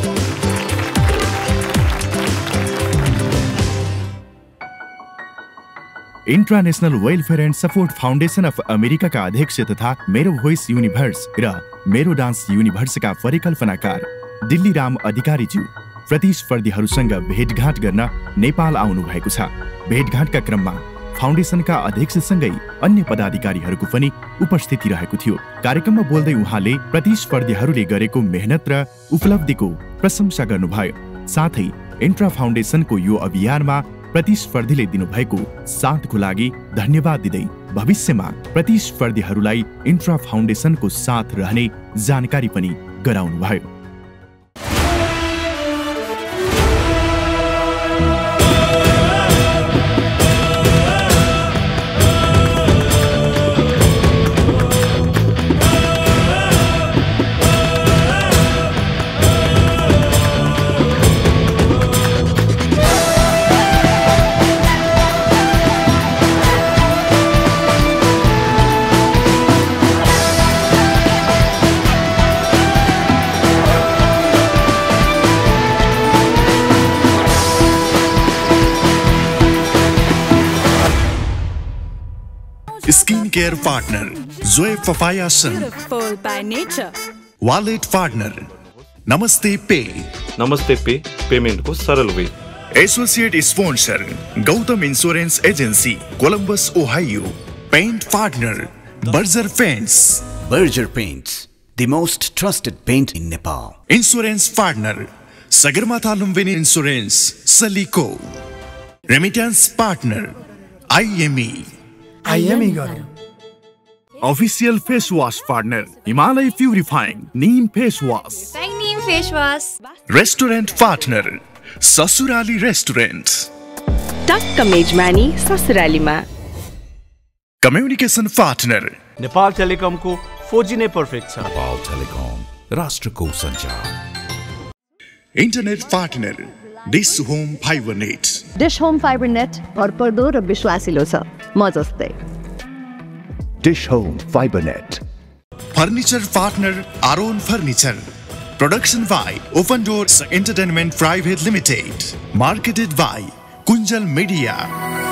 International welfare and support foundation of America का अध्यक्ष तथा मेरो वॉइस यूनिवर्स र मेरो डांस यूनिवर्स का परिकल्पनाकार दिल्ली राम अधिकारीज्यू प्रतिस्पर्धीहरूसँग भेटघाट गर्न नेपाल आउनु भएको छ। भेटघाटका क्रममा फाउन्डेशनका अध्यक्षसँगै अन्य पदाधिकारीहरूको पनि उपस्थिति रहेको थियो। कार्यक्रममा बोल्दै उहाँले प्रतिस्पर्धीहरूले गरेको मेहनत र उपलब्धिको प्रशंसा गर्नुभयो। साथै इन्ट्रा फाउन्डेशनको यो अभियानमा प्रतिस्पर्धीले दिनुभएको साथको लागि धन्यवाद दिँदै भविष्यमा प्रतिस्पर्धीहरूलाई इन्ट्रा फाउन्डेशनको साथ रहने जानकारी पनि गराउनुभयो। स्किन केयर पार्टनर जोए फफायासन, wallet partner Namaste pay, Namaste pay payment को सरल way, associate sponsor Gautam insurance agency Columbus Ohio, paint partner Berger paints, Berger paints the most trusted paint in Nepal, insurance partner Sagarmatha Lumbini insurance Salico, remittance partner IME, IME गर्नु, official face wash partner Himalaya purifying नीम face wash, नीम face wash, restaurant partner Sasurali restaurant, टक कमेजमानी ससुरालीमा, communication partner Nepal telecom को 4G नै perfect छ, Nepal telecom राष्ट्रको संचार, internet partner dish home fibre net, dish home fibre net भरपर्दो र विश्वासिलो छ म जस्तै, dish home fibre net, furniture partner Arun furniture, production by open डोर्स entertainment private limited, marketed by Kunjal media.